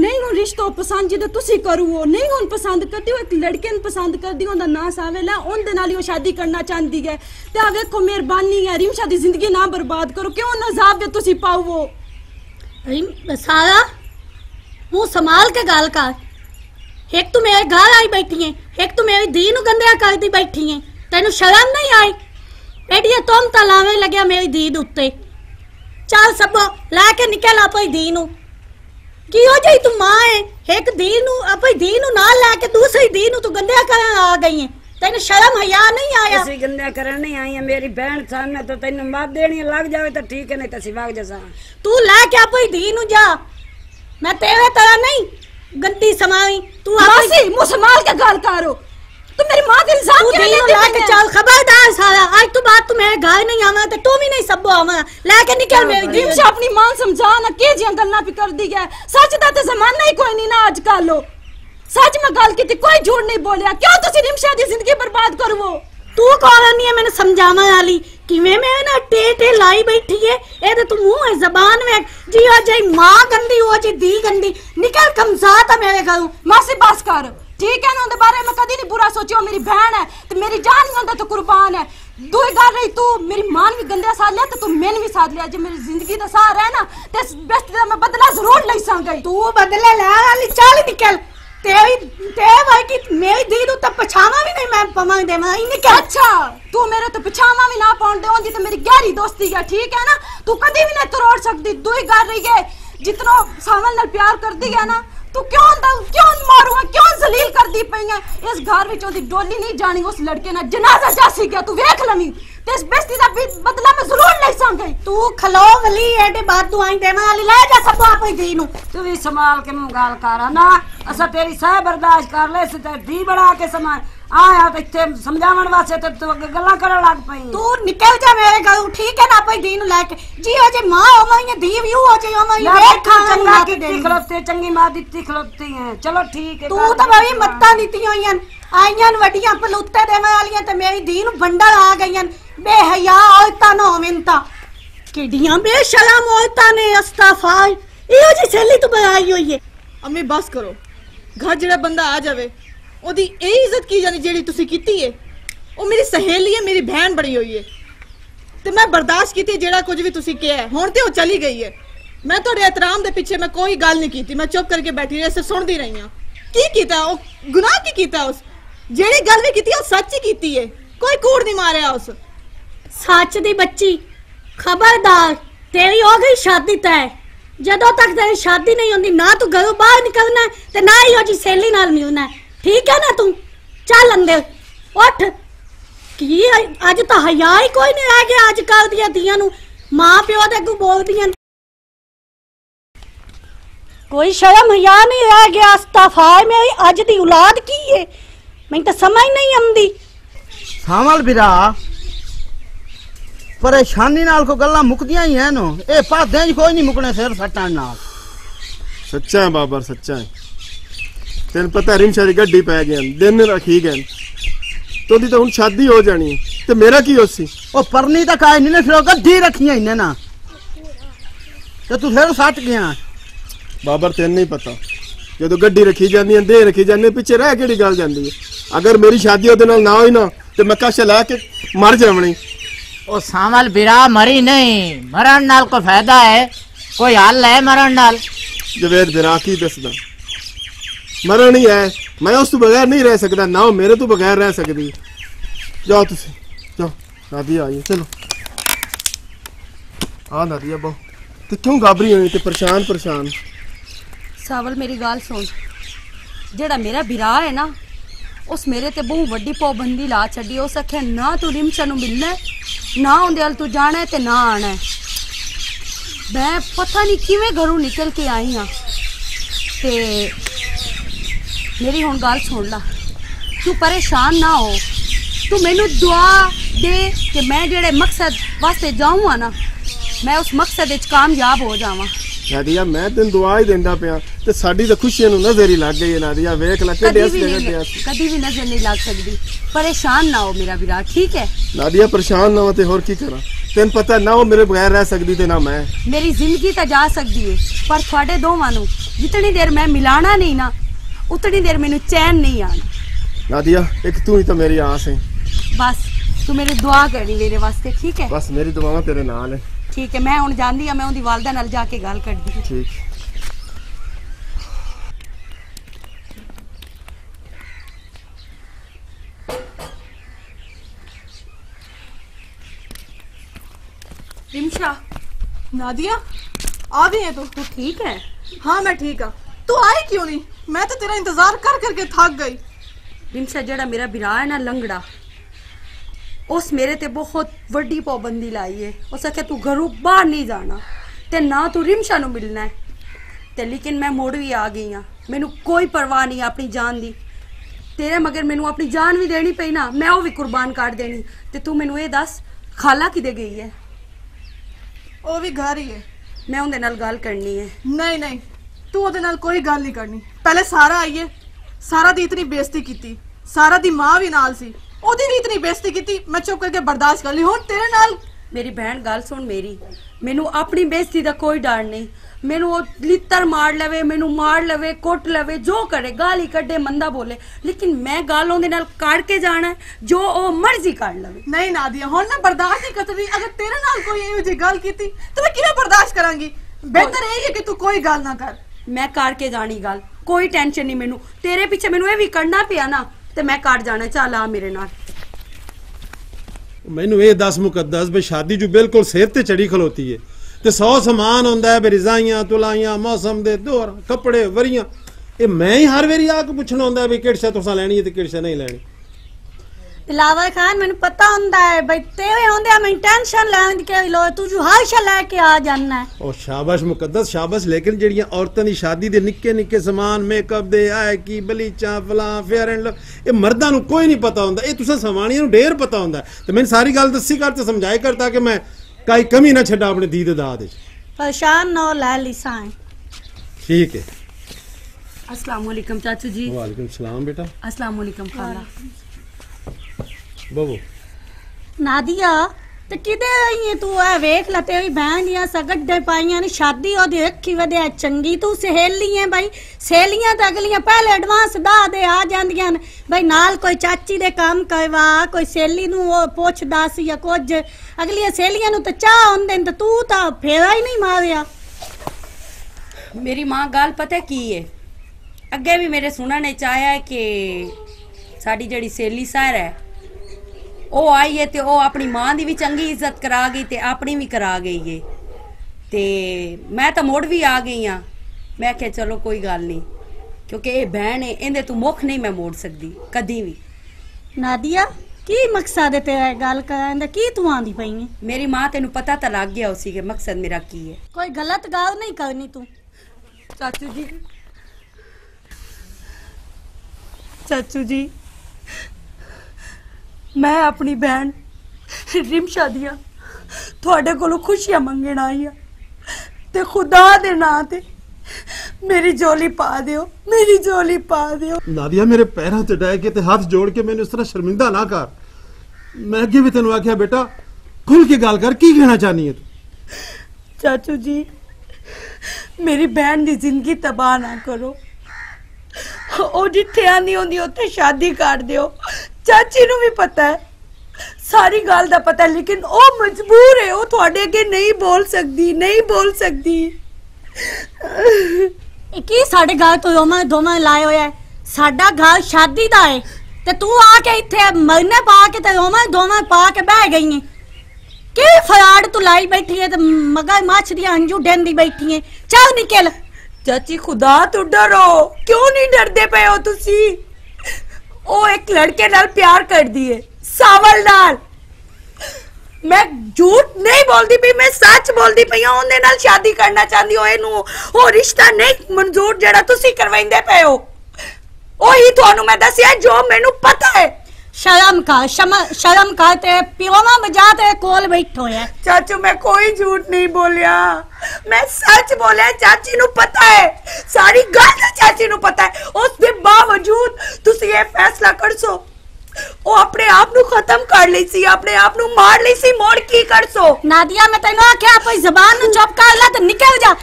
नहीं हुन रिश्तो पसंद जिदा तुसी करूओ नहीं हुन पसंद करदी हो एक लड़के न पसंद करदी हो ना सावेला उन दे नाल ही शादी करना चाहंदी है ते आ देखो मेहरबानी है रिमशा दी जिंदगी ना बर्बाद करो क्यों ना जाब दे तुसी पाओ रिम सारा वो संभाल के गाल का एक तू मेरे घर आई बैठी है एक तू मेरी धी नु गंदा कर दी बैठी है तेनु शर्म नहीं आई एडिया तुम तलावे लगे मेरी धी दे उत्ते चल सब लाके निकल आपई धी नु की हो जाई तू मां है एक धी नु आपई धी नु ना लाके दूसरी धी नु तू गंदा कर आ गई है ते तेन शर्म हया नहीं आया? ऐसी गंदा करन नहीं आई है मेरी बहन सामने तो तेन माफ देनी लग जावे तो ठीक है नहीं तो सिवाग जसा तू ला के आपई धी नु जा मैं तेरे तरह नहीं गंदी समाई तू आसी मुसलमान के गाल करो तू मेरी मां के इल्जाम के ला के चल खबरदार सारा आज तू बात तू मेरे घर नहीं आवा तो तू भी नहीं सबो आवा ला के निकल मेरी दिल से अपनी मां समझा ना के जी गल्ला पे कर दी है सच दा तो जमाना ही कोई नहीं ना आजकल लो सच में गल की कोई झूठ नहीं बोलिया क्यों तुसी निमशा दी जिंदगी बर्बाद करवो तू कौन है मैंने समझावा वाली किवें मैं ना टेटे लाई बैठी है ए तो तू मुंह है जबान में जी आ जाई मां गंदी हो जी दी गंदी निकल कमजात है मेरे घर मासी बस कर ठीक है ना उनके बारे में कदी नहीं बुरा सोचियो मेरी बहन है तो मेरी जान गंदा तो कुर्बान है दूई गल रही तू मेरी मां भी गंदा साथ लिया तो तू मैंने भी साथ लिया जे मेरी जिंदगी दा सहारा है ना ते बेस्ट दा मैं बदला जरूर ले संगई तू बदला ले वाली चल निकल मेरी दी तू तो पछावा भी नहीं मैं पवां दे मैं इने के अच्छा तू मेरे तो पछावा भी ना पाउन दे ओंदी तो मेरी गहरी दोस्ती है ठीक है ना तू कदी भी ना तोड़ सकदी दुई गार रही है जितनो सावल नाल प्यार करदी है ना तू क्यों मारूंगा क्यों जलील करदी पई है इस घर विच ओदी डोली नहीं जानी उस लड़के ना जनाजा जासी गया तू देख लमी तेस बेस्ती दा बदला मैं जरूर ले संगई तू खलो वली एडे बात तू आई देवा वाली ले जा सब आपई दी नु तू भी संभाल के मुंह गाल करा ना असा तेरी सह बर्दाश्त कर ले से दी बड़ा के समान आया तो इथे समझावन वास्ते तो तू गल्ला करन लग पई तू निकल जा मेरे घर ठीक है ना आपई दी नु लेके जी हो जे मां हो माई दी भी हो जे हो माई देख चंगा की खलोते चंगी मां दी खलोती है चलो ठीक है तू तो मेरी मत्ता नीति होईयां आईयां वडियां पलूते देवे वालियां ते मेरी दी नु बंडल आ गईयां बेहया औरतां नो मिंता केडियां बेशरम औरतां ने अस्तफाई इहो जी छेली तो बनाई होई है अम्मी बस करो घर जड़ा बंदा आ जावे ओदी यही इज्जत की जानी जेड़ी तुसी कीती है ओ मेरी सहेली है मेरी बहन बड़ी होई है ते मैं बर्दाश्त कीती जेड़ा कुछ भी तुसी किया है हुण ते ओ चली गई है मैं तोड़े एहतराम दे पीछे मैं कोई गल नहीं कीती मैं चुप करके बैठी रही सिर्फ सुनदी रही हां की कीता ओ गुनाह की कीता उस जेड़ी गल भी कीती ओ सच ही कीती है कोई कूड़ नहीं मारया उस सच दी बच्ची खबरदार तेरी हो गई शादी तय जदों तक तेरी शादी नहीं होंदी ना तू घरों बाहर निकलना है ते ना ही होजी सहेली नाल मिलना है ठीक है ना तू चल अंदर उठ की अज तो हया ही कोई नहीं रह गया अजकल दियां धीयां नू मां प्यो दे अगू बोलदियां कोई शर्म हया नहीं रह गया अस्तफा मेरी अज दी औलाद की है मैं तो समझ नहीं आंदी सांवल बिरा परेशानी नाल को गल्ला मुकदियां ही है नो ए पादे कोई नहीं मुकने सिर सटान नाल सच्चा है बाबर सच्चा है तेन पता रिम शादी गड्डी पै गए दिन रखी गए तोदी तो हुन शादी हो जानी ते मेरा की होसी ओ परनी ता काय नहीं ने फिर गड्डी रखी है ना ते तू फिर सट गया बाबर तेन नहीं पता जदों गड्डी रखी जांदी है दे रखी जांदी पीछे रह केड़ी गल जांदी है अगर मेरी शादी ओदे नाल ना होई ना ते मैं कश ला के मर जावणी ओ सांवल बिरा मरी नहीं मरण नाल को फायदा है कोई हाल है मरण नाल जवेद बिरा की दसदा मरण ही है मैं उस तो बगैर नहीं रह सकता ना मेरे तो बगैर रह सकती जाओ तुसी जाओ नादिया आइए चलो आ नादिया बो तू क्यों घाबरी होई ते परेशान परेशान सांवल मेरी गाल सुन जेड़ा मेरा बिरा है ना उस मेरे ते बहुत वड्डी पाबंदी ला छड़ी उस आखे ना तू रिमशा नू मिलना ना उनके हल तू जाना ते ना आना मैं पता नहीं किवें घरों निकल के आई हाँ ते मेरी हुण गल सुन ला तू परेशान ना हो तू मैनू दुआ दे कि मैं जेड़े मकसद वास्ते जाऊँ ना मैं उस मकसद विच कामयाब हो जावां नादिया मैं तेन दुआ ही देंदा पिया ते साडी ते खुशियां नू नजर ही लग गई है नादिया वेख ला के देस देने पिया कदी भी नजर नहीं लग सकदी परेशान ना हो मेरा विराट ठीक है नादिया परेशान ना हो ते और की करा तेन पता ना हो मेरे बगैर रह सकदी ते ना मैं मेरी जिंदगी ता जा सकदी है पर थोड़े दोवां नू जितनी देर मैं मिलाना नहीं ना उतनी देर मेनू चैन नहीं आना नादिया एक तू ही तो मेरी आस है बस तू मेरी दुआ करनी मेरे वास्ते ठीक है बस मेरी दुआवां तेरे नाल है ठीक है मैं हुण जांदी आ मैं उनदी वालदा नाल जाके गल करदी हां ठीक रिमशा नादिया आ गई है तू ठीक है हां मैं ठीक हूं तू आई क्यों नहीं मैं तो तेरा इंतजार कर करके थक गई जिनसे जड़ा मेरा बिरा है ना लंगड़ा उस मेरे ते बहुत वड्डी पाबंदी लाई है। उस आख्या तू घरों बाहर नहीं जाना ते ना तू रिमशा नू मिलना है ते लेकिन मैं मुड़ भी आ गई हाँ। मैनू कोई परवाह नहीं अपनी जान दी तेरे मगर मैनू अपनी जान भी देनी पई ना मैं वो भी कुर्बान कर देनी। ते तू मैनू ये दस खाला किदे गई है? वो भी घर ही है। मैं उनके नाल गल करनी है। नहीं नहीं तू उहदे नाल कोई गल नहीं करनी। पहले सारा आई है सारा दी इतनी बेइज्जती की सारा दी माँ भी नाल सी ਉਹਦੀ ਵੀ ਇਤਨੀ ਬੇਇੱਜ਼ਤੀ ਕੀਤੀ ਮੈਂ ਚੁੱਪ ਕਰਕੇ ਬਰਦਾਸ਼ਤ ਕਰ ਲਈ। ਹੁਣ ਤੇਰੇ ਨਾਲ ਮੇਰੀ ਭੈਣ ਗੱਲ ਸੁਣ ਮੇਰੀ ਮੈਨੂੰ ਆਪਣੀ ਬੇਇੱਜ਼ਤੀ ਦਾ ਕੋਈ ਡਰ ਨਹੀਂ। ਮੈਨੂੰ ਉਹ ਲਿੱਤਰ ਮਾਰ ਲਵੇ ਮੈਨੂੰ ਮਾਰ ਲਵੇ ਕੁੱਟ ਲਵੇ ਜੋ ਕਰੇ ਗਾਲੀ ਕੱਢੇ ਮੰਦਾ ਬੋਲੇ ਲੇਕਿਨ ਮੈਂ ਗੱਲ ਉਹਦੇ ਨਾਲ ਕੱਢ ਕੇ ਜਾਣਾ ਜੋ ਉਹ ਮਰਜ਼ੀ ਕਰ ਲਵੇ। ਨਹੀਂ ਨਾਦੀਆ ਹੁਣ ਨਾ ਬਰਦਾਸ਼ਤ ਨਹੀਂ ਕਰਦੀ। ਅਗਰ ਤੇਰੇ ਨਾਲ ਕੋਈ ਇਹੋ ਜਿਹੀ ਗੱਲ ਕੀਤੀ ਤਾਂ ਮੈਂ ਕਿਵੇਂ ਬਰਦਾਸ਼ਤ ਕਰਾਂਗੀ। ਬਿਹਤਰ ਇਹ ਹੈ ਕਿ ਤੂੰ ਕੋਈ ਗੱਲ ਨਾ ਕਰ। ਮੈਂ ਕਰਕੇ ਜਾਣੀ ਗੱਲ ਕੋਈ ਟੈਨਸ਼ਨ ਨਹੀਂ ਮੈਨੂੰ ਤੇਰੇ ਪਿੱਛੇ ਮੈਨੂੰ ਇਹ ਵੀ ਕਰਨਾ ਪਿਆ ਨਾ ते मैं काट जाना चल आ मेरे नाल। मैनू ये दस मुकद्दस बे शादी जो बिल्कुल सिर ते चढ़ी खलोती है ते सौ समान हुंदा है बे रजाइयां तुलाइयां मौसम दे दौर कपड़े वरियां ये मैं ही हर वेरी आके पुछना हुंदा है बे केड़ी शै तुसां लैनी है ते केड़ी शै नहीं लैनी। दिलावर खान मैनू पता हुंदा है भाई तेरे हुंदे आ मैं टेंशन लैण दी कोई लोड़ तू जो हर शै लेके आ जाना है। ओ शाबाश मुकद्दस शाबाश। लेकिन जेड़ियां औरतां दी शादी दे निक्के निक्के समान मेकअप दे आए की बलीचा फलां फेयर एंड ये मर्दां नू कोई नहीं पता हुंदा। ये तुसां सवाणियां नू ढेर पता हुंदा ते मैंने सारी गल दस्सी कर ते समझाई कर ताकि मैं काई कमी ना छड्डां अपने दी दे दाद विच। परेशान ना लै लिसां ठीक है। अस्सलाम वालेकुम चाचू जी। वालेकुम सलाम बेटा। अस्सलाम वालेकुम खाला। बाबू नादिया ते किदे आई है तू? आ वेख ला तेरी बहन दियां सगड्डे पाइयां ने शादी ओदी रखी वदे चंगी तू सहेली है भाई। सहेलियां तो अगलियां पहले एडवांस दा दे आ जांदियां ने भाई नाल कोई चाची दे काम करवा कोई सहेली नू पुछ दस या कुछ अगलियां सहेलियां नू ते चाह होंदे ने तू तो फेरा ही नहीं मारिया। मेरी मां गल पता की है अगे भी मेरे सुना ने चाया है कि साडी जड़ी सहेली सार है ਉਹ आई है तो वह अपनी माँ की भी चंगी इज्जत करा गई तो अपनी भी करा गई है तो मैं तो मुड़ भी आ गई हाँ। मैं क्या चलो कोई गल नहीं क्योंकि ये बहन है इन्हें तू मुख नहीं मैं मोड़ सकती कदी भी। नादिया की मकसद है तेरा गल कर की तू आंदी पई है? मेरी माँ तेनू पता तो लग गया उसी के मकसद मेरा की है। कोई गलत गल नहीं करनी तू। चाचू जी मैं अपनी बहन रिमशा दिया थोड़े को खुशियां मंगन आई है ते खुदा दे नां ते मेरी जोली पा दियो मेरी जोली पा दियो। नादिया मेरे पैरों ते डाह के ते हाथ जोड़ के मैंने उस तरह शर्मिंदा ना कर। मैं अगे भी तेनों आख्या बेटा खुल के गाल कर की कहना चाहनी है तू? चाचू जी मेरी बहन की जिंदगी तबाह ना करो ओ जिथे आनी होंदी उत्थे शादी कर दियो। चाची नू भी पता है सारी गल दा पता है लेकिन ओ मजबूर है ओ तुहाडे अगे नहीं बोल सकदी। की साडे घर तो दोवें लाए होया है साडा घर शादी दा है ते तू आके इत्थे मरने पा के ते दोवें पा के बह गई है की फराड़ तू लाई बैठी है ते मगर माछ दी अंजू डेंदी बैठी है चल निकल। चाची खुदा तू डरो क्यों नहीं डरते पे हो तुसी? ओ एक लड़के नाल प्यार कर दिए सावल नाल मैं झूठ नहीं बोलती पई मैं सच बोलती पई हां। उंदे नाल शादी करना चाहंदी हो एनू ओ रिश्ता नहीं मंजूर जेड़ा तुसी करवाइंदे पे हो ओही तुहानू मैं दसिया जो मैनू पता है। शर्म का तेरे पियोवा मजा तेरे कोल बैठो है। चाचू मैं कोई झूठ नहीं बोलिया मैं सच बोलिया। चाची नू पता है सारी गल चाची नू पता है उसके बावजूद तुसी ये फैसला कर सो ओ अपने आप नू खत्म कर ली सी अपने आप नू मार ली सी मोड़ की कर सो। नादिया मैं तेनू आख्या अपनी जबान नू चुप कर ला ते निकल जा।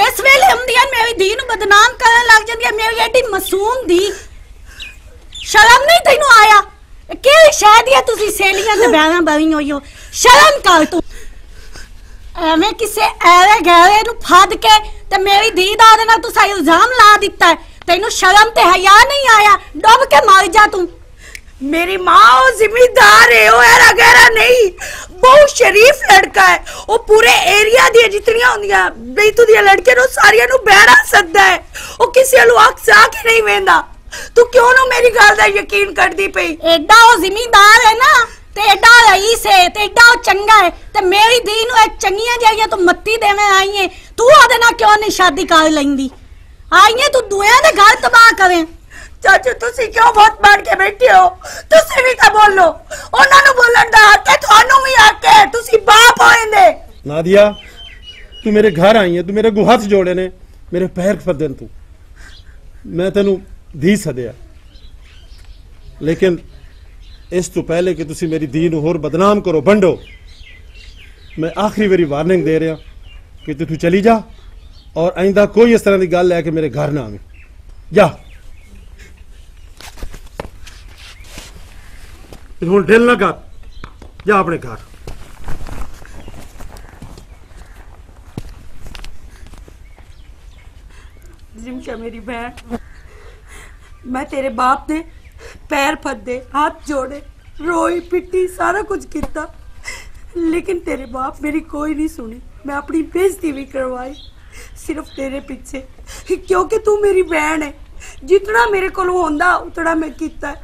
जिस वेले हुंदियां मेरी धी नू बदनाम करन लग जांदियां मेरी एडी मासूम धी शर्म नहीं तेनू आया के शायद या तुसी सहेलियां ते बहना बनी होई हो शर्म कर तू एवें किसे ऐरे गहरे नू फद के ते मेरी धी दा दे नाल तू साई इल्जाम ला दिता है तेनू शर्म ते हया नहीं आया डुब के मर जा तू। मेरी माँ वो जिम्मेदार है वो ऐरा गहरा नहीं बहुत शरीफ लड़का है वो पूरे एरिया दी जितनियां होंदियां बेतू दी लड़के नो सारियां नु बहरा सकदा है वो किसे नु आख साख नहीं वेंदा तू क्यों ना मेरी गल दा यकीन कर दी पई। एडा ओ जिम्मेदार है ना, ते एडा रईस है, ते एडा ओ चंगा है, ते मेरी दी नु एक चंगियां जाइयां तू मत्ती देवे आई है, तू ओदे ना क्यों नहीं शादी कर लेंदी? आई है तू दुआ दे घर तबाह करे। चाचू तुसी क्यों बहुत मार के बैठे हो? तुसी भी तो बोलो, ओना नु बोलन दा हक है, थानू भी हक है, तुसी बाप होइंदे। नादिया तू मेरे घर आई है, तू मेरे गो हाथ जोड़े ने, मेरे पैर फदन, तू मैं तेनू धी सदिया, लेकिन इस तो पहले कि तुसी मेरी धी नू होर बदनाम करो बंडो, मैं आखिरी बारी वार्निंग दे रहा कि तू चली जा और आइंदा कोई इस तरह की गल है कि मेरे घर ना आवे। जा हुण दिल ना कर, जा अपने घर। जिमशा मेरी बहन, मैं तेरे बाप ने पैर फदे, हाथ जोड़े, रोई पिटी, सारा कुछ किया, लेकिन तेरे बाप मेरी कोई नहीं सुनी। मैं अपनी बेइज्जती भी करवाई सिर्फ तेरे पीछे, क्योंकि तू मेरी बहन है। जितना मेरे को होंदा उतना मैं किया।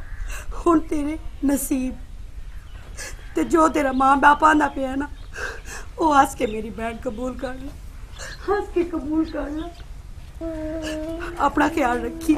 हुण तेरे नसीब ते जो तेरा माँ बाप आंदा पिया ना, वो हंस के मेरी बहन कबूल कर ला, हंस के कबूल कर ला। अपना ख्याल रखी।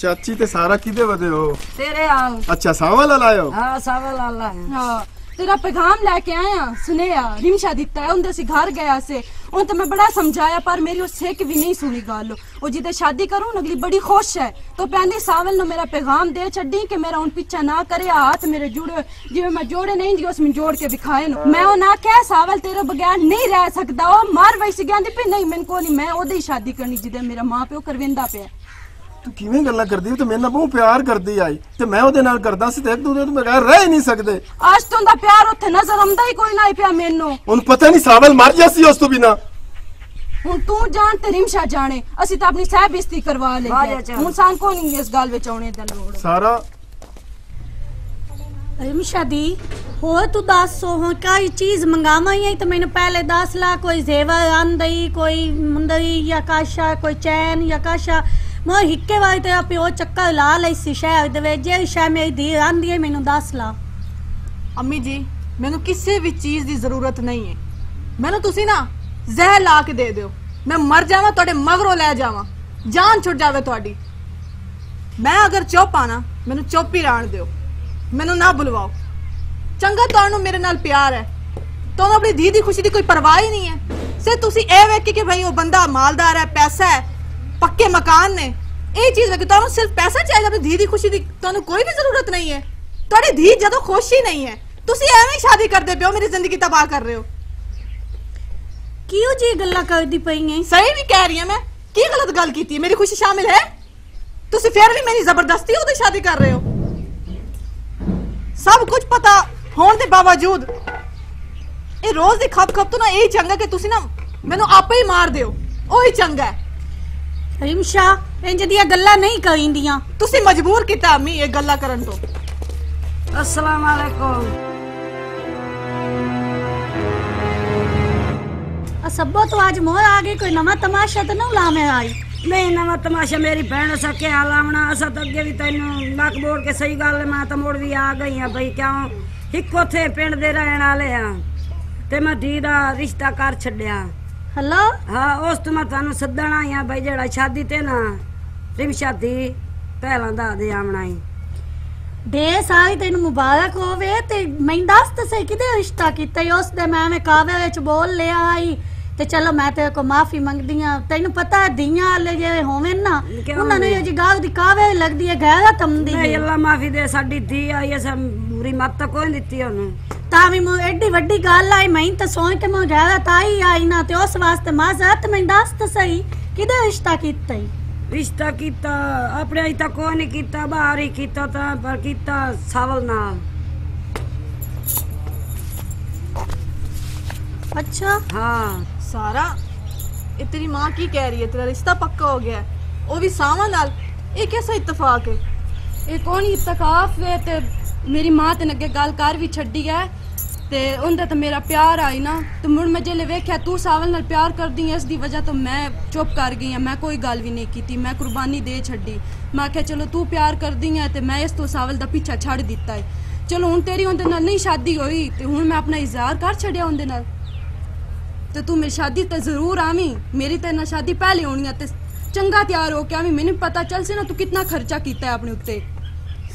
चाची ते सारा किदे बजे हो? तेरे आओ। अच्छा सांवल लायो? हां सांवल लाया। हां तेरा पैगाम लेके आया, सुनेया रिमशा दिता है, उनदे से घर गया से, उन तो मैं बड़ा समझाया पर मेरी उस सेक भी नहीं सुनी गल। ओ जिदे शादी करूं अगली बड़ी खुश है, तो पैंदी सांवल ने मेरा पैगाम दे छड्डी कि मेरा उन पीछा ना करे, हाथ मेरे जुड़े जिवे मैं जोड़े नहीं, जिवे उसमें जोड़ के दिखाए न। मैं ओ ना कह सांवल तेरे बगैर नहीं रह सकदा, ओ मार वैसी गंदी पे नहीं मैन को नहीं, मैं ओदी शादी करनी जिदे मेरा मां पे ओ करवेंदा पे। तू किवें गल्ला करदी है, तो मेरे नाल बहुत प्यार करदी आई ते मैं ओदे नाल करदा सी, ते एक दूजे तो बगैर रह ही नहीं सकदे। आज तो उंदा प्यार ओथे नजर आंदा ही कोई नहीं पिया मेनू। हुन पता नहीं सावल मर जासी उस तो बिना। हुन तू जान ते रिमशा जाने, असि तो अपनी साहब इस्ती करवा लेंगे, हुन सान को नहीं इस गल विच आउने दा लोड़। सारा रिमशा दी होर तू दस हो काई चीज मंगावाई तो मैंने पहले 10 लाख कोई जेवर आंदई, कोई मुंदरी या काशा, कोई चैन या काशा, मैं हिक्के वाली तेरा प्यो चक्कर ला लाई सी शहर दे, जेड़ी शह मेरी धी आंदी है मैनू 10 लाख। अम्मी जी मैनू किसी भी चीज़ की जरूरत नहीं है, मैनू तुसी ना जहर ला के दे दो, मैं मर जावा तुहाडे मगरों लै जावा, जान छुट जावे तुहाडी। मैं अगर चुप आना मैनू चुप ही रहण दिओ, मैनू ना बुलवाओ चंगा। तुहानू मेरे नाल प्यार है, तुहानू अपनी धी दी खुशी की कोई परवाह ही नहीं है, सिर्फ तुसी इह वेख के भाई वो बंदा मालदार है, पैसा है, पक्के मकान ने, ये चीज लगी तो सिर्फ पैसा चाहिए, अपनी धी की खुशी की तो कोई भी जरूरत नहीं है। थोड़ी धी जो खुश ही नहीं है, तुसी एवें शादी करते पे हो, मेरी जिंदगी तबाह कर रहे हो। क्यों जी गल्ला करदी पई है? सही भी कह रही है, मैं की गलत गल की थी? मेरी खुशी शामिल है, तुसी फिर भी मेरी जबरदस्ती हो तो शादी कर रहे हो। सब कुछ पता होने के बावजूद ये रोज की खप खप तो ना यही चंगा कि तुसी ना मैनू आपे ही मार दो, वही चंगा है। रिमशा इंज दिया गल्ला नहीं करींदियां, तुसी मजबूर किता अम्मी ये गल्ला करन तो। अस्सलाम वालेकुम। असब्बो तो आज मोर आ गई, कोई नवा तमाशा तो ना लामे आई? नहीं नवा तमाशा मेरी बहन सा क्या लावना, असा तो अगे भी तैनू नक बोल के सही गल, मैं तो मुड़ भी आ गई हां भाई, क्यों इको थे पिंड दे रहण वाले हां ते मैं धी दा रिश्ता कर छड्या। हेलो हाँ उस तो मैं तुहानू सदन आई हाँ भाई, जरा शादी ते ना रिमशा दी पहला दा दे आमना ही दे सारी तेन मुबारक होवे। ते मैं दस तो सही किदे रिश्ता किता? उस दे मैं में कावे विच बोल ले आई ते चलो मैं तेरे को माफी मंगदी हां, तैनू पता है धीयां वाले जे होवे ना उन्हां नू जी गाल दी कावे लगदी है, गैरत आंदी है। अल्लाह माफी दे, साडी धी आई अस बुरी मत कोई दित्ती ओनू, तावी मो एडी वड्डी गल आई, मैं तो सोच के मो गैरत आई आई ना, ते उस वास्ते माजरत। मैं दस तो सही किदे रिश्ता कीता? रिश्ता कीता अपने आई ता कोई नहीं कीता, बाहर ही कीता ता, पर कीता सावल नाल। अच्छा हां सारा ए तेरी मां की कह रही है तेरा रिश्ता पक्का हो गया है, ओ भी सावल नाल? ये कैसा इत्तेफाक है? एक ओनी इस्तकाफ है ते मेरी मां ते अगे गल कर भी छड्डी है ते उंदे ते मेरा प्यार आई ना ते मुड़ मैं जेल्ले वेख्या तू सावल नाल प्यार करदी है इस दी वजह तो मैं चुप कर गई हां। मैं कोई गल भी नहीं कीती, मैं कुर्बानी दे छड्डी। मैं आख्या चलो तू प्यार करदी है ते मैं इस तो सावल दा पीछा छड़ दिता है। चलो हुण तेरी उंदे नाल नहीं शादी होई ते हुण मैं अपना इजहार कर छड्या उंदे नाल ते तू मेरी शादी ते जरूर आवी। मेरी ते ना शादी पहले होनी है ते चंगा तैयार हो क्या भी मैंने पता चल से ना तू कितना खर्चा किया अपने उत्ते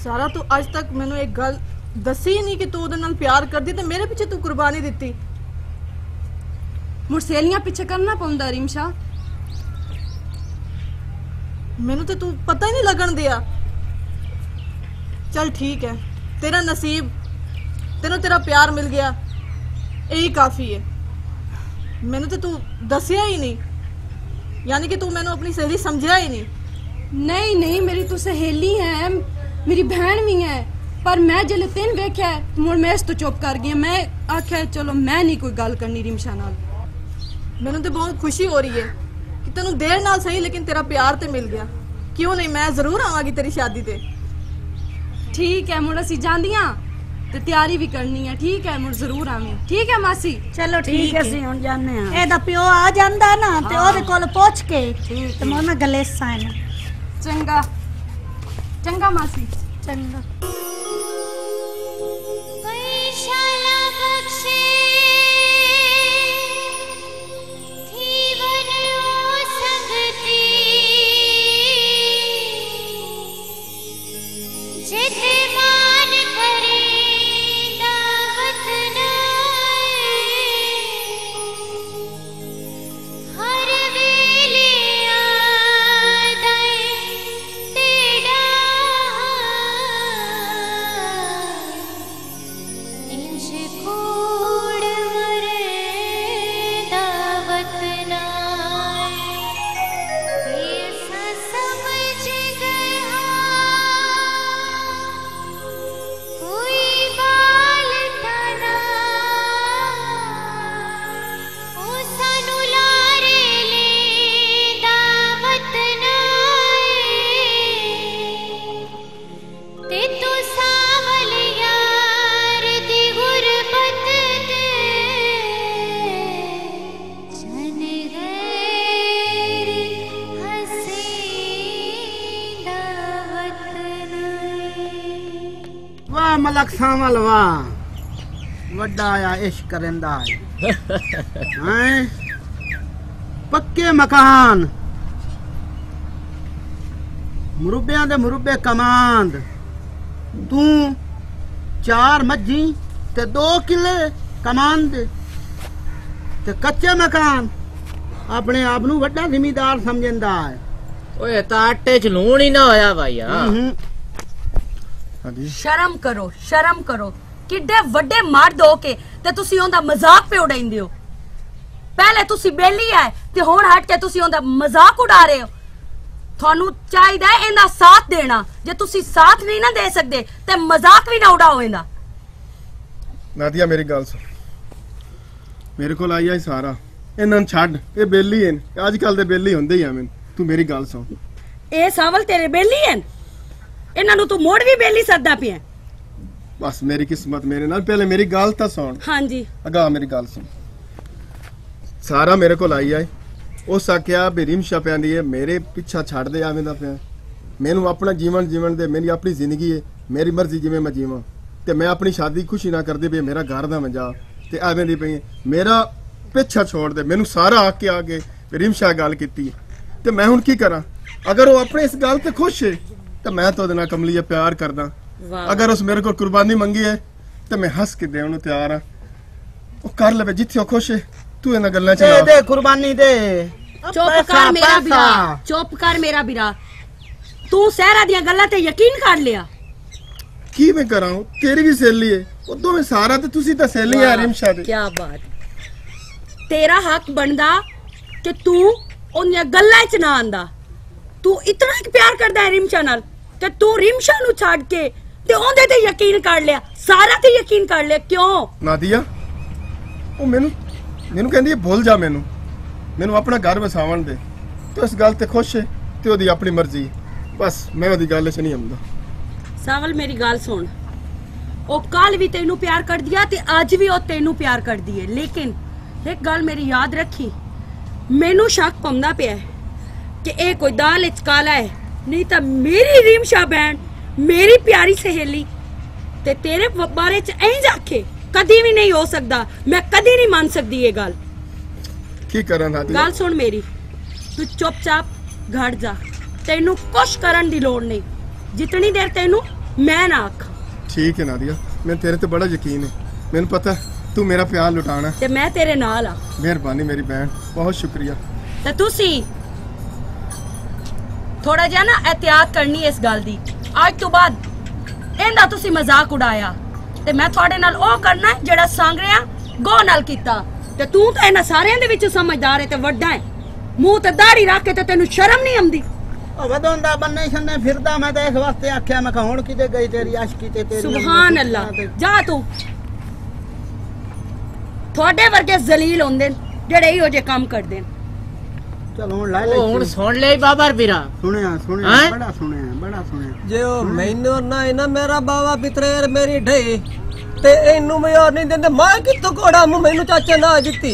सारा। तू अज तक मैंने एक गल दसी नहीं कि तू उहदे नाल प्यार करदी ते मेरे पीछे तू कुर्बानी दिती। मुड़ सहेलियां पीछे करना पौंदा रिमशा, मैनू ते तू पता ही नहीं लगन दिया। चल ठीक है, तेरा नसीब, तेनू तेरा प्यार मिल गया, यही काफी है। मैनू तो तू दसिया ही नहीं, यानी कि तू मैनू अपनी सहेली समझा ही नहीं। नहीं नहीं, मेरी तू सहेली है, मेरी बहन भी है, पर मैं जल तेन वेख्या मुड़ मैं इस तो चुप कर गई। मैं आख्या चलो मैं नहीं कोई गल करनी रिमशा नाल। मैनू तो बहुत खुशी हो रही है कि तेनू देर नाल सही लेकिन तेरा प्यार तो मिल गया। क्यों नहीं, मैं जरूर आवांगी तेरी शादी ते। ठीक है मुड़ असी जांदियां ते तैयारी भी करनी है। ठीक है मुझे जरूर आवी। ठीक है मासी, चलो ठीक है। सी हुन जाने हां, एदा पियो आ जांदा ना ते ओदे कोल पहुंच के ते मोर ना गले साइन। चंगा चंगा मासी, चंगा। मलक सांवल वाह, वड्डा आया इश्क करंदा है। पक्के मकान, मुरब्बियां दे मुरब्बे कमांड, तू चार मज्जी ते 2 किले कमांड ते कच्चे मकान। अपने आप नू वड्डा जिम्मेदार समझदा है। ओए ता आटे च लूण ही ना होया भाई यार। शर्म करो, शर्म करो। किड्डे वड्डे मर्द हो के ते तुसी ओंदा मजाक पे उड़ाइंदे हो। पहले तुसी बेली है ते हुण हट के तुसी ओंदा मजाक उड़ा रहे हो। थानू चाहिदा है इंदा साथ देना। जे तुसी साथ नहीं ना दे सकदे ते मजाक भी ना उड़ाओ इंदा। नादिया मेरी गल सुन, मेरे कोल आई है सारा, इन्हां छड्ड, ए बेली है अजकल दे बेली हुंदे ही आवें। तू मेरी गल सुन, ए सावल तेरे बेली है, इन्हां नूं तू मोड़ भी बेली सद्दा पिया। बस मेरी किस्मत मेरे नाल, पहले मेरी गल ता सुन। हां जी अगा मेरी गल सुन। सारा मेरे कोल आई है, उस आख्या भी रिमशा पैंदी है मेरे पिछा छड़ दे आवें दा पिया। मैनू अपना जीवन जीवन दे, मेरी अपनी जिंदगी है, मेरी मर्जी जिवें मैं जीवां ते मैं अपनी शादी खुशी ना करदे पे मेरा घर दा मजा ते आवें दी पई मेरा पिछा छोड़ दे। मैनू सारा आके आके रिमशा गल कीती ते मैं हुण की करां? अगर वो अपने इस गल ते खुश है तो मैं तो ना कमलिया प्यार करदा। अगर उस मेरे को कुर्बानी मंगी है तो मैं हंस के देने तैयार हां। ओ कर ले जिथे ओ खुश है, तू इना गल्ला चला दे कुर्बानी दे। चुप कर मेरा बिरा। तू सहरा दी गल्ला ते यकीन कर लिया की मैं कराऊं? तेरी भी सहेली है ओ दोवें सारा ते तुसी ता सहेली है रिमशा दे। क्या बात, तेरा हक बनदा कि तू उन गल्ला च ना आंदा। तू इतना प्यार करदा है रिमशा नाल ते तू रिमशा नु छाड़ के ते ओंदे ते यकीन कर लिया, सारा ते यकीन कर लिया। क्यों नादिया? ओ मेनू कहंदी भूल जा, मेनू अपना घर वसावण दे। तू इस गल ते खुश है ते ओदी अपनी मर्जी, बस मैं ओदी गल च नहीं आंदा। सावल मेरी गाल सुन, और कल भी तेनू प्यार कर दिया ते आज भी और तेनू प्यार कर दिए, लेकिन एक गल मेरी याद रखी, मैनू शक पौंदा पिया कि ए कोई दाल इच काला है, नहीं तो मेरी रिमशा बहन मेरी प्यारी सहेली ते तेरे बारे च ऐं जाके कदी भी नहीं हो सकता, मैं कदी नहीं मान सकती ये गल। की करना गल सुन मेरी, तू चुपचाप घर जा, तेनू कुछ करन दी लोड़ नहीं जितनी देर तेनू मैं ना आख। ठीक है नादिया, मैं तेरे ते बड़ा यकीन है, मैंने पता तू मेरा प्यार लुटाना ते मैं तेरे नाल आ। मेहरबानी मेरी बहन, बहुत शुक्रिया। ते तुसी थोड़ा जा ना एहतियात करनी इस गल दी, आज तो बाद इंदा तुसी मजाक उड़ाया ते मैं थोड़े नाल ओ करना जेड़ा सांगरिया गो नाल कीता, ते तू तो इना सारेयां दे विच समझदार है ते वड्डा है, मुंह ते दाढ़ी रख के ते तेनू शर्म नहीं आंदी। वदोंदा बन्ने छन्ने फिरदा मैं ते इस वास्ते आख्या मैं कहूं किते गई तेरी आशिकी ते तेरी। सुभान अल्लाह, जा तू, थोड़े वर्गे जलील होंदे जेड़े इहो जे काम करदे। चल हुन लाई ले, हुन सुन ले बाबा बीरा, सुनया सुनया बड़ा सुनया बड़ा सुनया, जे ओ मैनू ना इना मेरा बाबा बितरेर मेरी ढई ते इनू मयार नहीं देंदे, मैं कितो कोड़ा मु मैनू चाचा ना दित्ती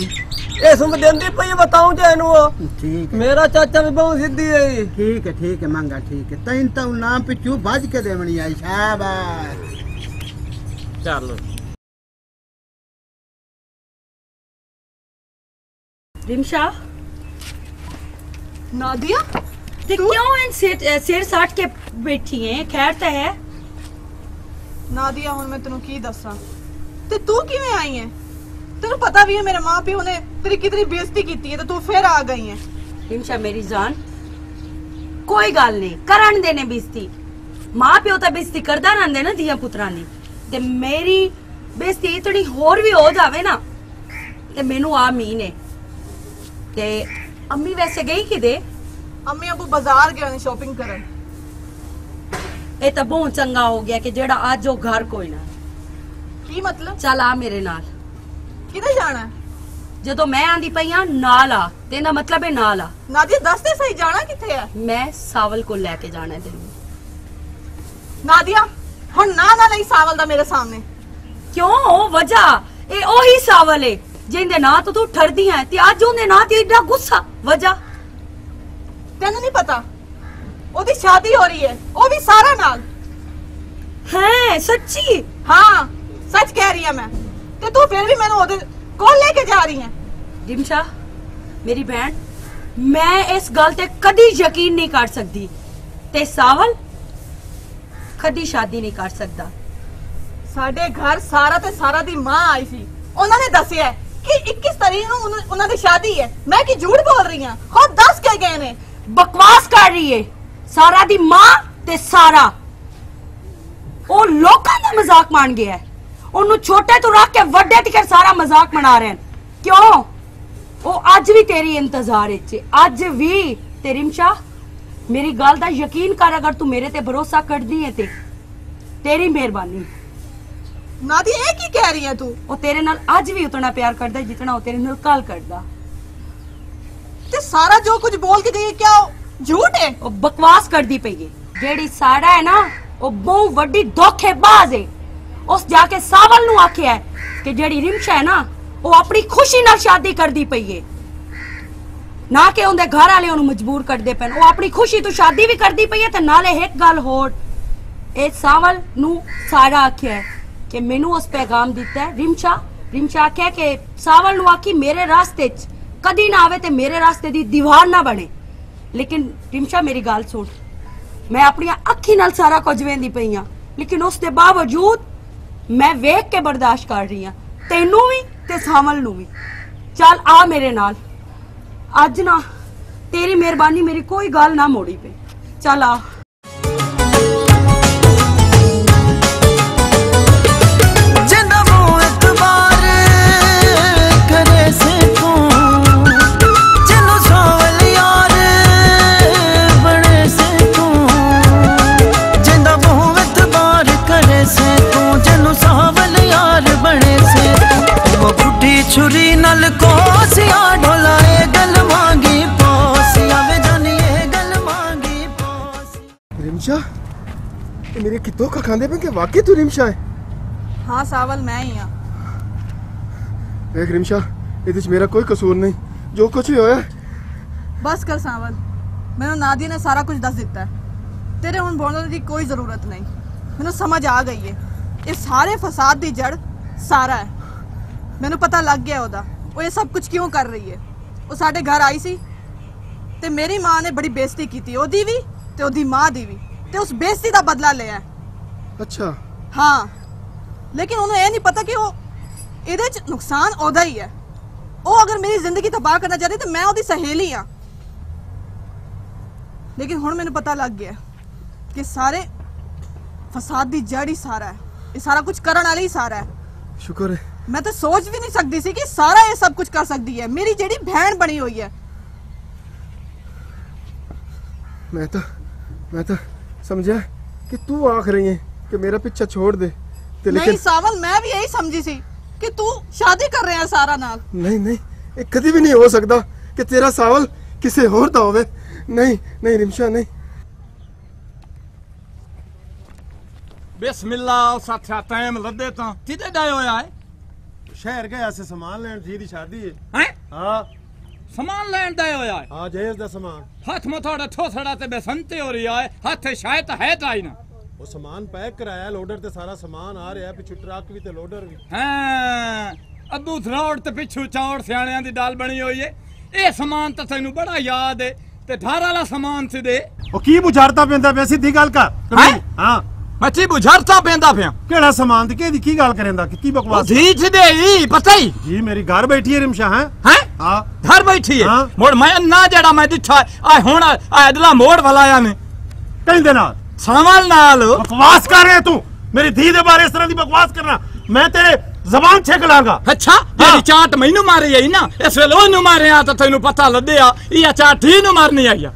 इस उम्र देंदी पई बताऊं जे इनू मेरा चाचा भी बहुत जिद्दी है। ठीक है मांगा, ठीक है तैन तो नाम पे चू बाज के देवणी आई, शाबाश। चलो रिमशा, नादिया ते क्यों इन सिर साट के बैठी है, खैर तो है नादिया, हुन मैं तेनू की दसा ते तू किवें आई है, तेनू पता भी है मेरे मां प्यो ने तेरी कितनी बेइज्जती कीती है ते तू फिर आ गई है। रिमशा मेरी जान, कोई गल नहीं, करन देने बेइज्जती, मां प्यो तो बेइज्जती करदा रहंदे ना धीया पुत्रां दी, ते मेरी बेइज्जती इतनी होर भी हो जावे ना ते मैनू आ मीन है। ते अम्मी वैसे गई किदे? अम्मी अब बाजार गए ने शॉपिंग करन। ए तो बहुत चंगा हो गया कि जेड़ा आज जो घर कोई ना। की मतलब? चल आ मेरे नाल। किधर जाना है? जो तो मैं आंदी पई हां नाल आ, तेरा मतलब है नाल आ। नादिया दस ते सही, जाना किथे है? मैं सावल को लेके जाना है तेनू। नादिया हुन ना ना नहीं सावल दा मेरे सामने। क्यों? वजह ए ओही सावल है जिंदे ना तो तू ठरदी है ते आज ओने ना ते इतना गुस्सा, वजह तन्नू नहीं पता? ओदी शादी हो रही है, ओ भी सारा नाल है। सच्ची? हां सच कह रही है मैं, ते तू फिर भी मैंने ओदे कोल लेके जा रही है। रिमशा मेरी बहन, मैं इस गल ते कदी यकीन नहीं कर सकती, ते सावल कदी शादी नहीं कर सकता। साडे घर सारा ते सारा दी मां आई सी, उन्होंने दसिया कि 21 तारीख नूं उन्हां दी शादी है, मैं कि झूठ बोल रही हां? खुद दस के गए ने। बकवास कर रही है, सारा दी मां ते सारा ओ लोकां दा मजाक मान गया है, उन्होंने छोटे तो रख के वड्डे तक सारा मजाक मना रहे हैं। क्यों? ओ आज भी तेरी इंतजार है, आज भी ते रिमशा मेरी गल दा यकीन कर, अगर तू मेरे ते भरोसा कर दी है ते तेरी मेहरबानी। नादी ये की कह रही है तू? ओ तेरे नाल आज भी उतना प्यार करदा जितना ओ तेरे नाल कल करदा। ते सारा जो कुछ बोल के गई है क्या झूठ है? ओ बकवास करदी पई है, जेड़ी सारा है ना ओ बहुत बड़ी धोखेबाज है, उस जाके सावल नु आखिया है कि जेड़ी रिमशा है ना ओ अपनी खुशी नाल शादी करदी पई है, ना के उंदे घर वाले ओनु मजबूर करदे पन, ओ अपनी खुशी तो शादी भी करदी पई है, ते नाले एक गल होर ए सावल नु सारा आखिया है कि मैनू उस पैगाम दिता है रिमशा, रिमशा कह के सावल नू आखी मेरे रास्ते च कदी ना आवे ते मेरे रास्ते दी दीवार ना बने। लेकिन रिमशा मेरी गल सुन, मैं अपनी अखी नाल सारा कुछ वेंदी पई हां, लेकिन उस दे बावजूद मैं वेख के बर्दाश्त कर रही हां तेनू भी ते सावल नू भी। चल आ मेरे नाल, अज ना तेरी मेहरबानी मेरी कोई गल ना मोड़ी पे, चल आ। छुरी नल को सिया ढोलाए गल मांगी पोसिया वे जानिए गल मांगी पोसिया। ये कितो का खांदे पे के वाकई तू रिमशा है? हाँ सावल मैं ही हूँ। देख रिमशा, इदे च मेरा कोई कसूर नहीं, जो कुछ भी होया बस कर सावल, मैंने नादिया ने सारा कुछ दस दिता है, तेरे हुन बोलने दी कोई जरूरत नहीं। मैंने समझ आ गई है, ये सारे फसाद दी जड़ सारा है, मैंने पता लग गया ओदा वो ये सब कुछ क्यों कर रही है। वो साडे घर आई सी ते मेरी मां ने बड़ी बेइज्जती की ओदी भी ते ओदी मां दी भी, ते उस बेइज्जती दा बदला लिया। अच्छा। हाँ, लेकिन उन्हें ये नहीं पता कि वो इहदे च नुकसान ओदा ही है। वो अगर मेरी जिंदगी तबाह करना चाह रही तो मैं ओदी सहेली हाँ, लेकिन हुण मैंने पता लग गया कि सारे फसाद दी जड़ ही सारा है, ये सारा कुछ करन वाली ही सारा है। शुक्र है, मैं तो सोच भी नहीं सकती सी कि सारा ये सब कुछ कर सकती है, मेरी जेडी बहन बनी हुई है। मैं तो समझा कि तू आख रही है कि मेरा पीछा छोड़ दे। नहीं सावल, मैं भी यही समझी सी कि तू शादी कर रहा है सारा नाल। नहीं, ये कभी भी नहीं हो सकता कि तेरा सावल किसी होर दा होवे। नहीं रिमशा नहीं। बिस्मिल्लाह साथिया, टाइम लदे ता किदे डाय होया है? शहर गया से सामान लेन, जी दी शादी है। हैं? हां, सामान लेन डाय होया है। हां, जहेज दा सामान। हाथ में थोड़ा ठोसड़ा ते बेसंते हो रिया है, हाथे शायद है ताई ना। वो सामान पैक कराया, लोडर ते सारा सामान आ रहा है, पिछु ट्रक भी ते लोडर भी। हां, अब्बू थरोड़ ते पिछु चौड़ सियाणियां दी डाल बनी होई है। ए सामान ता तैनू बड़ा याद है ते धाराला सामान से दे। ओ की बुझारता पेंदा पे सीधी गल कर। हां, मची बुझारता पेंदा पे केड़ा सामान दी केदी की गल करेंदा की बकवास जी छ दे ई पता ही जी। मेरी घर बैठी है रिमशा। हैं? हैं? हां, घर बैठी है। मोड़ मैं ना जेड़ा मैं दिखा आ हुन आ अदला मोड़ भलाया ने कहंदे नाल सावल नाल बकवास कर रहे तू। मेरी धी दे बारे इस तरह दी बकवास करना, मैं तेरे जबान छेक लागा। अच्छा, तेरी चाट मैनू मारी आई ना, इस वेले ओनू मारिया तो तैनू पता लदया ई चाट ही नू मारनी आई आ।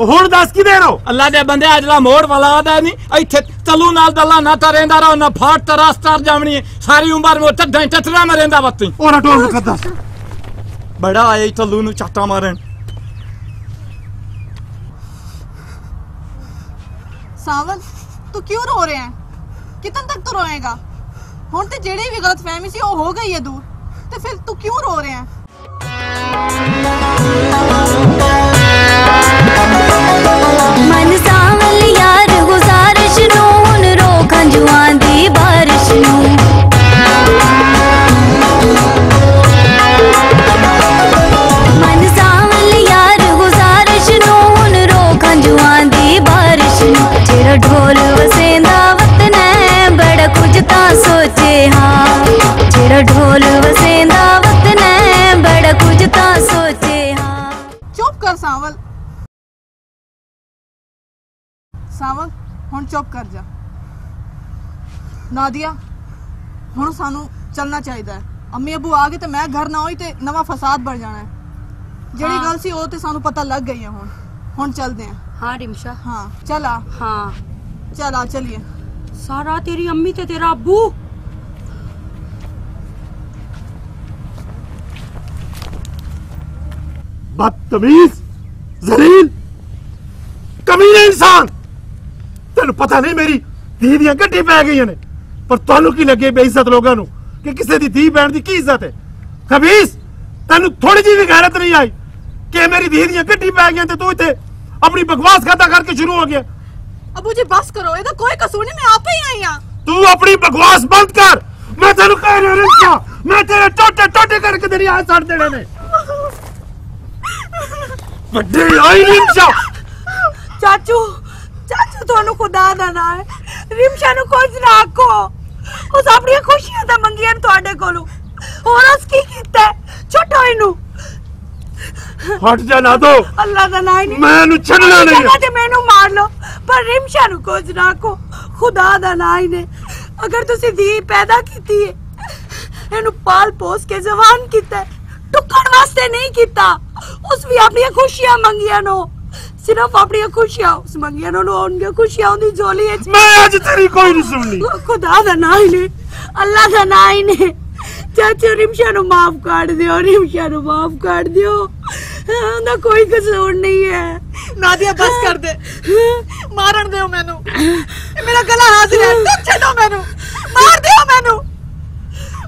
ओ हुण दस की देरो अल्लाह दे बंदे, अजला मोड़ वाला दा नहीं इथे तलू नाल दल्ला ना ता रेंदा रहो ना फाट ता रास्ता जावणी सारी उम्र में टड्डा टटरा मरेंदा वती। ओ ना टोल कर दस बड़ा आई तलू नू चाटा मारन। सावल तू क्यों रो रहे हैं? कितन तक तू रोएगा? हुण ते जेड़ी भी गलतफहमी सी हो गई है दूर, तो फिर तू क्यों रो रहे हैं? मन सांवल यार गुजारिश नूं हुण रो खंजुआं दी बारिश नूं। मन सांवल यार गुजारिश नूं हुण रो खंजुआं दी बारिश नूं। जेड़ा ढोल वसेंदा वतन है बड़ा कुछ ता सोचे। हाँ, जेड़ा ढोल वसेंदा वतन है बड़ा कुछ ता सोचे। हाँ, चुप कर सावल। सावल हुण चुप कर जा। नादिया हुण सानू चलना चाहिए, अम्मी अबू आ गए तो मैं घर ना होई ते नवा फसाद बढ़ जाना है। जेड़ी गल सी ओ ते सानू पता लग गई है, हुण चलदे हैं। हाँ रिमशा। हाँ चला। हाँ चला, चलिए। सारा तेरी अम्मी ते तेरा अबू। बदतमीज, जलील, कमीने इंसान, तेन पता नहीं मेरी धी दियां गड्डी पै गई ने, पर तुहानू की लगे बेइज्जत लोगों कि किसी की धी भैन की की इज्जत है? खबीस, तेन थोड़ी जी भी गैरत नहीं आई कि मेरी धी दियां गड्डी पै गई तू इतने अपनी बकवास खाता करके शुरू हो गया। अबू जी बस करो, इहदा कोई कसूर नहीं, मैं आपे ही आई हां। तू अपनी बकवास बंद कर, मैं तेन कह रहा मैं तेरे टोटे टोटे करके तेरी हाथ छड़ देने ने। रिमशा, चाचू चाचू थानू खुदा दा ना है, रिमशा नू कुछ ना आखो, उस अपनी खुशियां दा मंगियां तुहाडे कोलों, और अस की कीता छोटो इनू। हट जा ना दो, अल्लाह दा ना नहीं, मैं नू छड़ना नहीं है। ते मेनू मार लो पर रिमशा नू कुछ ना आखो, खुदा दा ना ही ने। अगर तुसी धी पैदा कीती है, इनू पाल पोस के जवान कीता है, टुकड़ वास्ते नहीं कीता। उस भी अपनी खुशियां मंगियां नो, सिर्फ अपनी खुशियां उस मंगियां नो, उनकी खुशियां उनकी झोली है। मैं आज तेरी कोई नहीं सुननी। खुदा दा ना ही ने, अल्लाह दा ना ही ने। चाचू रिमशा नु माफ कर दियो, रिमशा नु माफ कर दियो, ना कोई कसूर नहीं है, नादिया बस कर दे, मारन दे मैनू, मेरा गला हाजिर है, तुम छेड़ो मैनू, मार दे मैनू,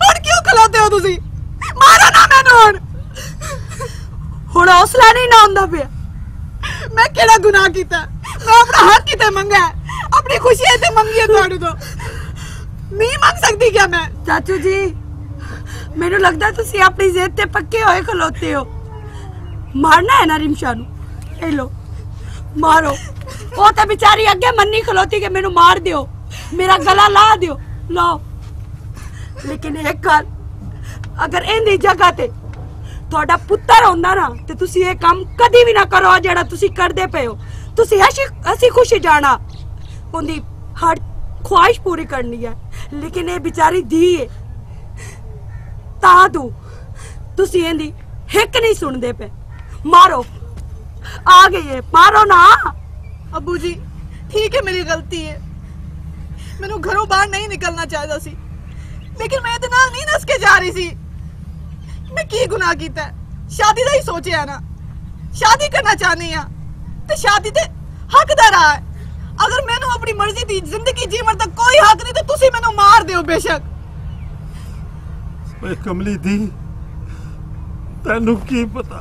और क्यों खलाते हो तुसी, मारो ना मैनू और, हुण हौसला नहीं ना हुंदा पिया, मैं केड़ा गुनाह कीता, मैं अपना हक किते मंगा है, अपनी खुशी इत्थे मंगी है तुहाडे तो, नहीं मंग सकदी क्या मैं? चाचू जी मेनू लगदा तुसी अपनी जिद ते पक्के होए खलोते हो, मारना है ना रिमशा नू, ले लो मारो, वो तो बेचारी अगे मन्नी खलोती के मेनू मार दियो, मेरा गला ला दियो, लो लेकिन एक गल, अगर इंदी जगह ते थोड़ा पुत्तर होंदा ना ते तुसी ये काम कदी भी ना करो जेड़ा तुसी करदे पे हो, तुसी ऐसी खुशी जाना उंदी हर ख्वाहिश पूरी करनी है, लेकिन ये बेचारी धी है ता तुसी इंदी हिक नहीं सुनदे पे, मारो आ गई मारो ना। अबू जी ठीक है मेरी गलती है, मैंने घरों बाहर नहीं निकलना चाहता सी, लेकिन मैं इतना नहीं नस के जा रही सी, मैं की गुनाह किया, शादी का ही सोचे है ना, शादी करना चाहनी है तो शादी ते हकदार है, अगर मैंने अपनी मर्जी दी जिंदगी जीवन तक कोई हक नहीं तो तुसी मैंने मार दो बेशक। मैं कमली दी तेनू की पता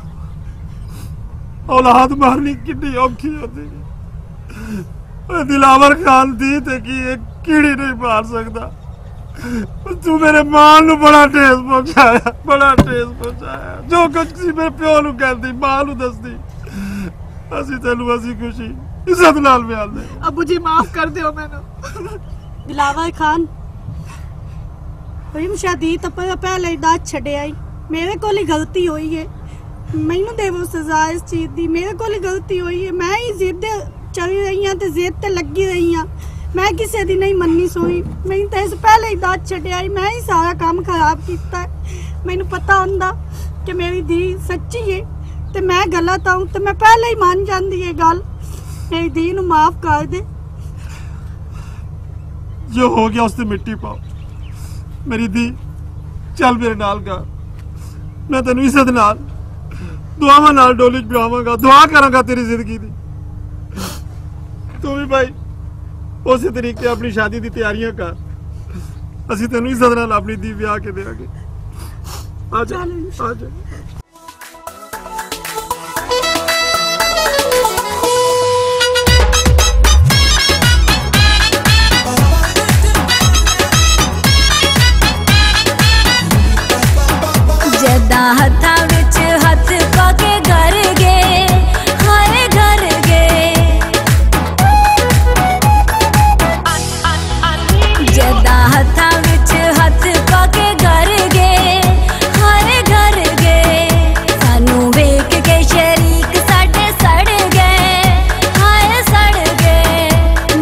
औलाद मारनी कितनी औखी होती है, दिलावर खान दी ते कि एक कीड़ी नहीं मार सकता, तू मेरे मां नू बड़ा ठेस पहुंचाया, बड़ा ठेस पहुंचाया, जो कुछ सी मेरे प्यो नू कहती मां नू दसदी, असि तेनू असि खुशी इज्जत नाल ब्याह दे। अबू जी माफ कर दियो मैनू, दिलावर खान रिमशा दी तो पहले ही दांत छड़े आई, मेरे कोल ही गलती हुई है, मैनू देवो सजा इस चीज़ दी, मेरे कोल ही गलती हुई है, मैं ही जिद चली रही हाँ तो जिद ते लगी रही हाँ, मैं किसी दी नहीं मन्नी सोई, मैंने तो इस पहले ही दांत छड़े आई, मैं ही सारा काम खराब किया, मैनू पता होंदा कि मेरी धी सच्ची है तो मैं गलत हूँ तो मैं पहले ही मान जाती है गल, मेरी धी नू माफ कर दे, जो हो गया उससे मिट्टी पाओ, मेरी धी चल मेरे नाल गा, मैं तेन इज्जत नाल दुआवां नाल डोली बिठावांगा, दुआ करांगा तेरी जिंदगी दी, तू भी भाई उसी तरीके अपनी शादी दी तैयारियां कर, असीं तेन इज्जत नाल अपनी दी ब्याह के देवांगे, आ जा आ जा। हथा विच हथ पाके घर गए, हाय घर गए, जदा हथा विच हथ पाके घर गए, हाय घर गए, सानू वेख के शरीक साडे सड़ गए, हाय सड़ गए,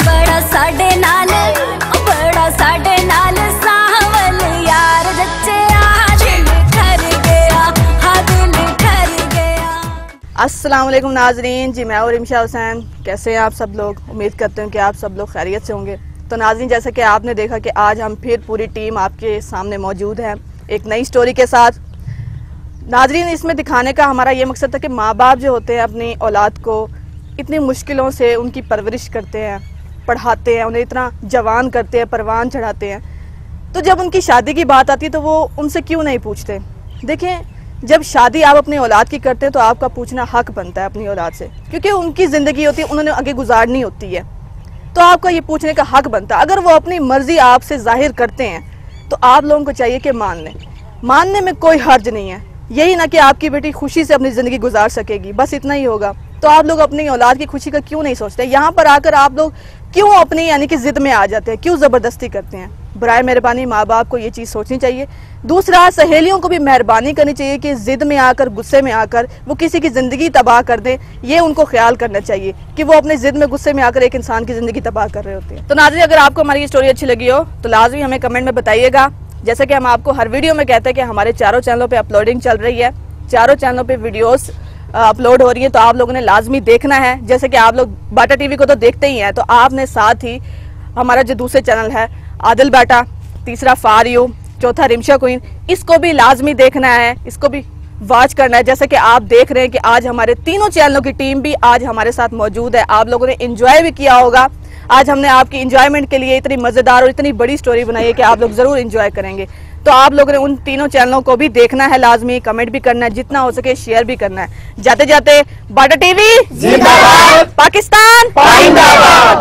बड़ा साडे नाल, बड़ा साडे नाल सांवल यार जच्चे। अस्सलाम वालेकुम नाजरीन जी, मैं और रिमशा हुसैन, कैसे हैं आप सब लोग, उम्मीद करते हैं कि आप सब लोग खैरियत से होंगे। तो नाजरीन जैसा कि आपने देखा कि आज हम फिर पूरी टीम आपके सामने मौजूद है एक नई स्टोरी के साथ। नाजरीन इसमें दिखाने का हमारा ये मकसद था कि माँ बाप जो होते हैं अपनी औलाद को इतनी मुश्किलों से उनकी परवरिश करते हैं, पढ़ाते हैं, उन्हें इतना जवान करते हैं, परवान चढ़ाते हैं, तो जब उनकी शादी की बात आती है तो वो उनसे क्यों नहीं पूछते। देखें जब शादी आप अपनी औलाद की करते हैं तो आपका पूछना हक बनता है अपनी औलाद से, क्योंकि उनकी ज़िंदगी होती है, उन्होंने आगे गुजारनी होती है, तो आपका ये पूछने का हक बनता है। अगर वो अपनी मर्ज़ी आपसे जाहिर करते हैं तो आप लोगों को चाहिए कि मान लें, मानने में कोई हर्ज नहीं है, यही ना कि आपकी बेटी खुशी से अपनी ज़िंदगी गुजार सकेगी, बस इतना ही होगा। तो आप लोग अपनी औलाद की खुशी का क्यों नहीं सोचते, यहाँ पर आकर आप लोग क्यों अपनी यानी कि ज़िद में आ जाते हैं, क्यों ज़बरदस्ती करते हैं। बराए मेहरबानी माँ बाप को ये चीज़ सोचनी चाहिए। दूसरा, सहेलियों को भी मेहरबानी करनी चाहिए कि ज़िद में आकर, गुस्से में आकर वो किसी की ज़िंदगी तबाह कर दें, ये उनको ख्याल करना चाहिए कि वो अपने ज़िद में, गुस्से में आकर एक इंसान की ज़िंदगी तबाह कर रहे होते हैं। तो नाज़रीन अगर आपको हमारी ये स्टोरी अच्छी लगी हो तो लाजमी हमें कमेंट में बताइएगा। जैसे कि हम आपको हर वीडियो में कहते हैं कि हमारे चारों चैनलों पर अपलोडिंग चल रही है, चारों चैनलों पर वीडियोज़ अपलोड हो रही है, तो आप लोगों ने लाजमी देखना है। जैसे कि आप लोग बाटा टीवी को तो देखते ही हैं, तो आपने साथ ही हमारा जो दूसरे चैनल है आदिल बाटा, तीसरा फार यू, चौथा रिमशा क्वीन, इसको भी लाजमी देखना है, इसको भी वॉच करना है। जैसे कि आप देख रहे हैं कि आज हमारे तीनों चैनलों की टीम भी आज हमारे साथ मौजूद है। आप लोगों ने एंजॉय भी किया होगा, आज हमने आपकी एंजॉयमेंट के लिए इतनी मज़ेदार और इतनी बड़ी स्टोरी बनाई है कि आप लोग ज़रूर एंजॉय करेंगे। तो आप लोगों ने उन तीनों चैनलों को भी देखना है, लाजमी कमेंट भी करना है, जितना हो सके शेयर भी करना है। जाते जाते बाटा टीवी जिंदाबाद, पाकिस्तान जिंदाबाद।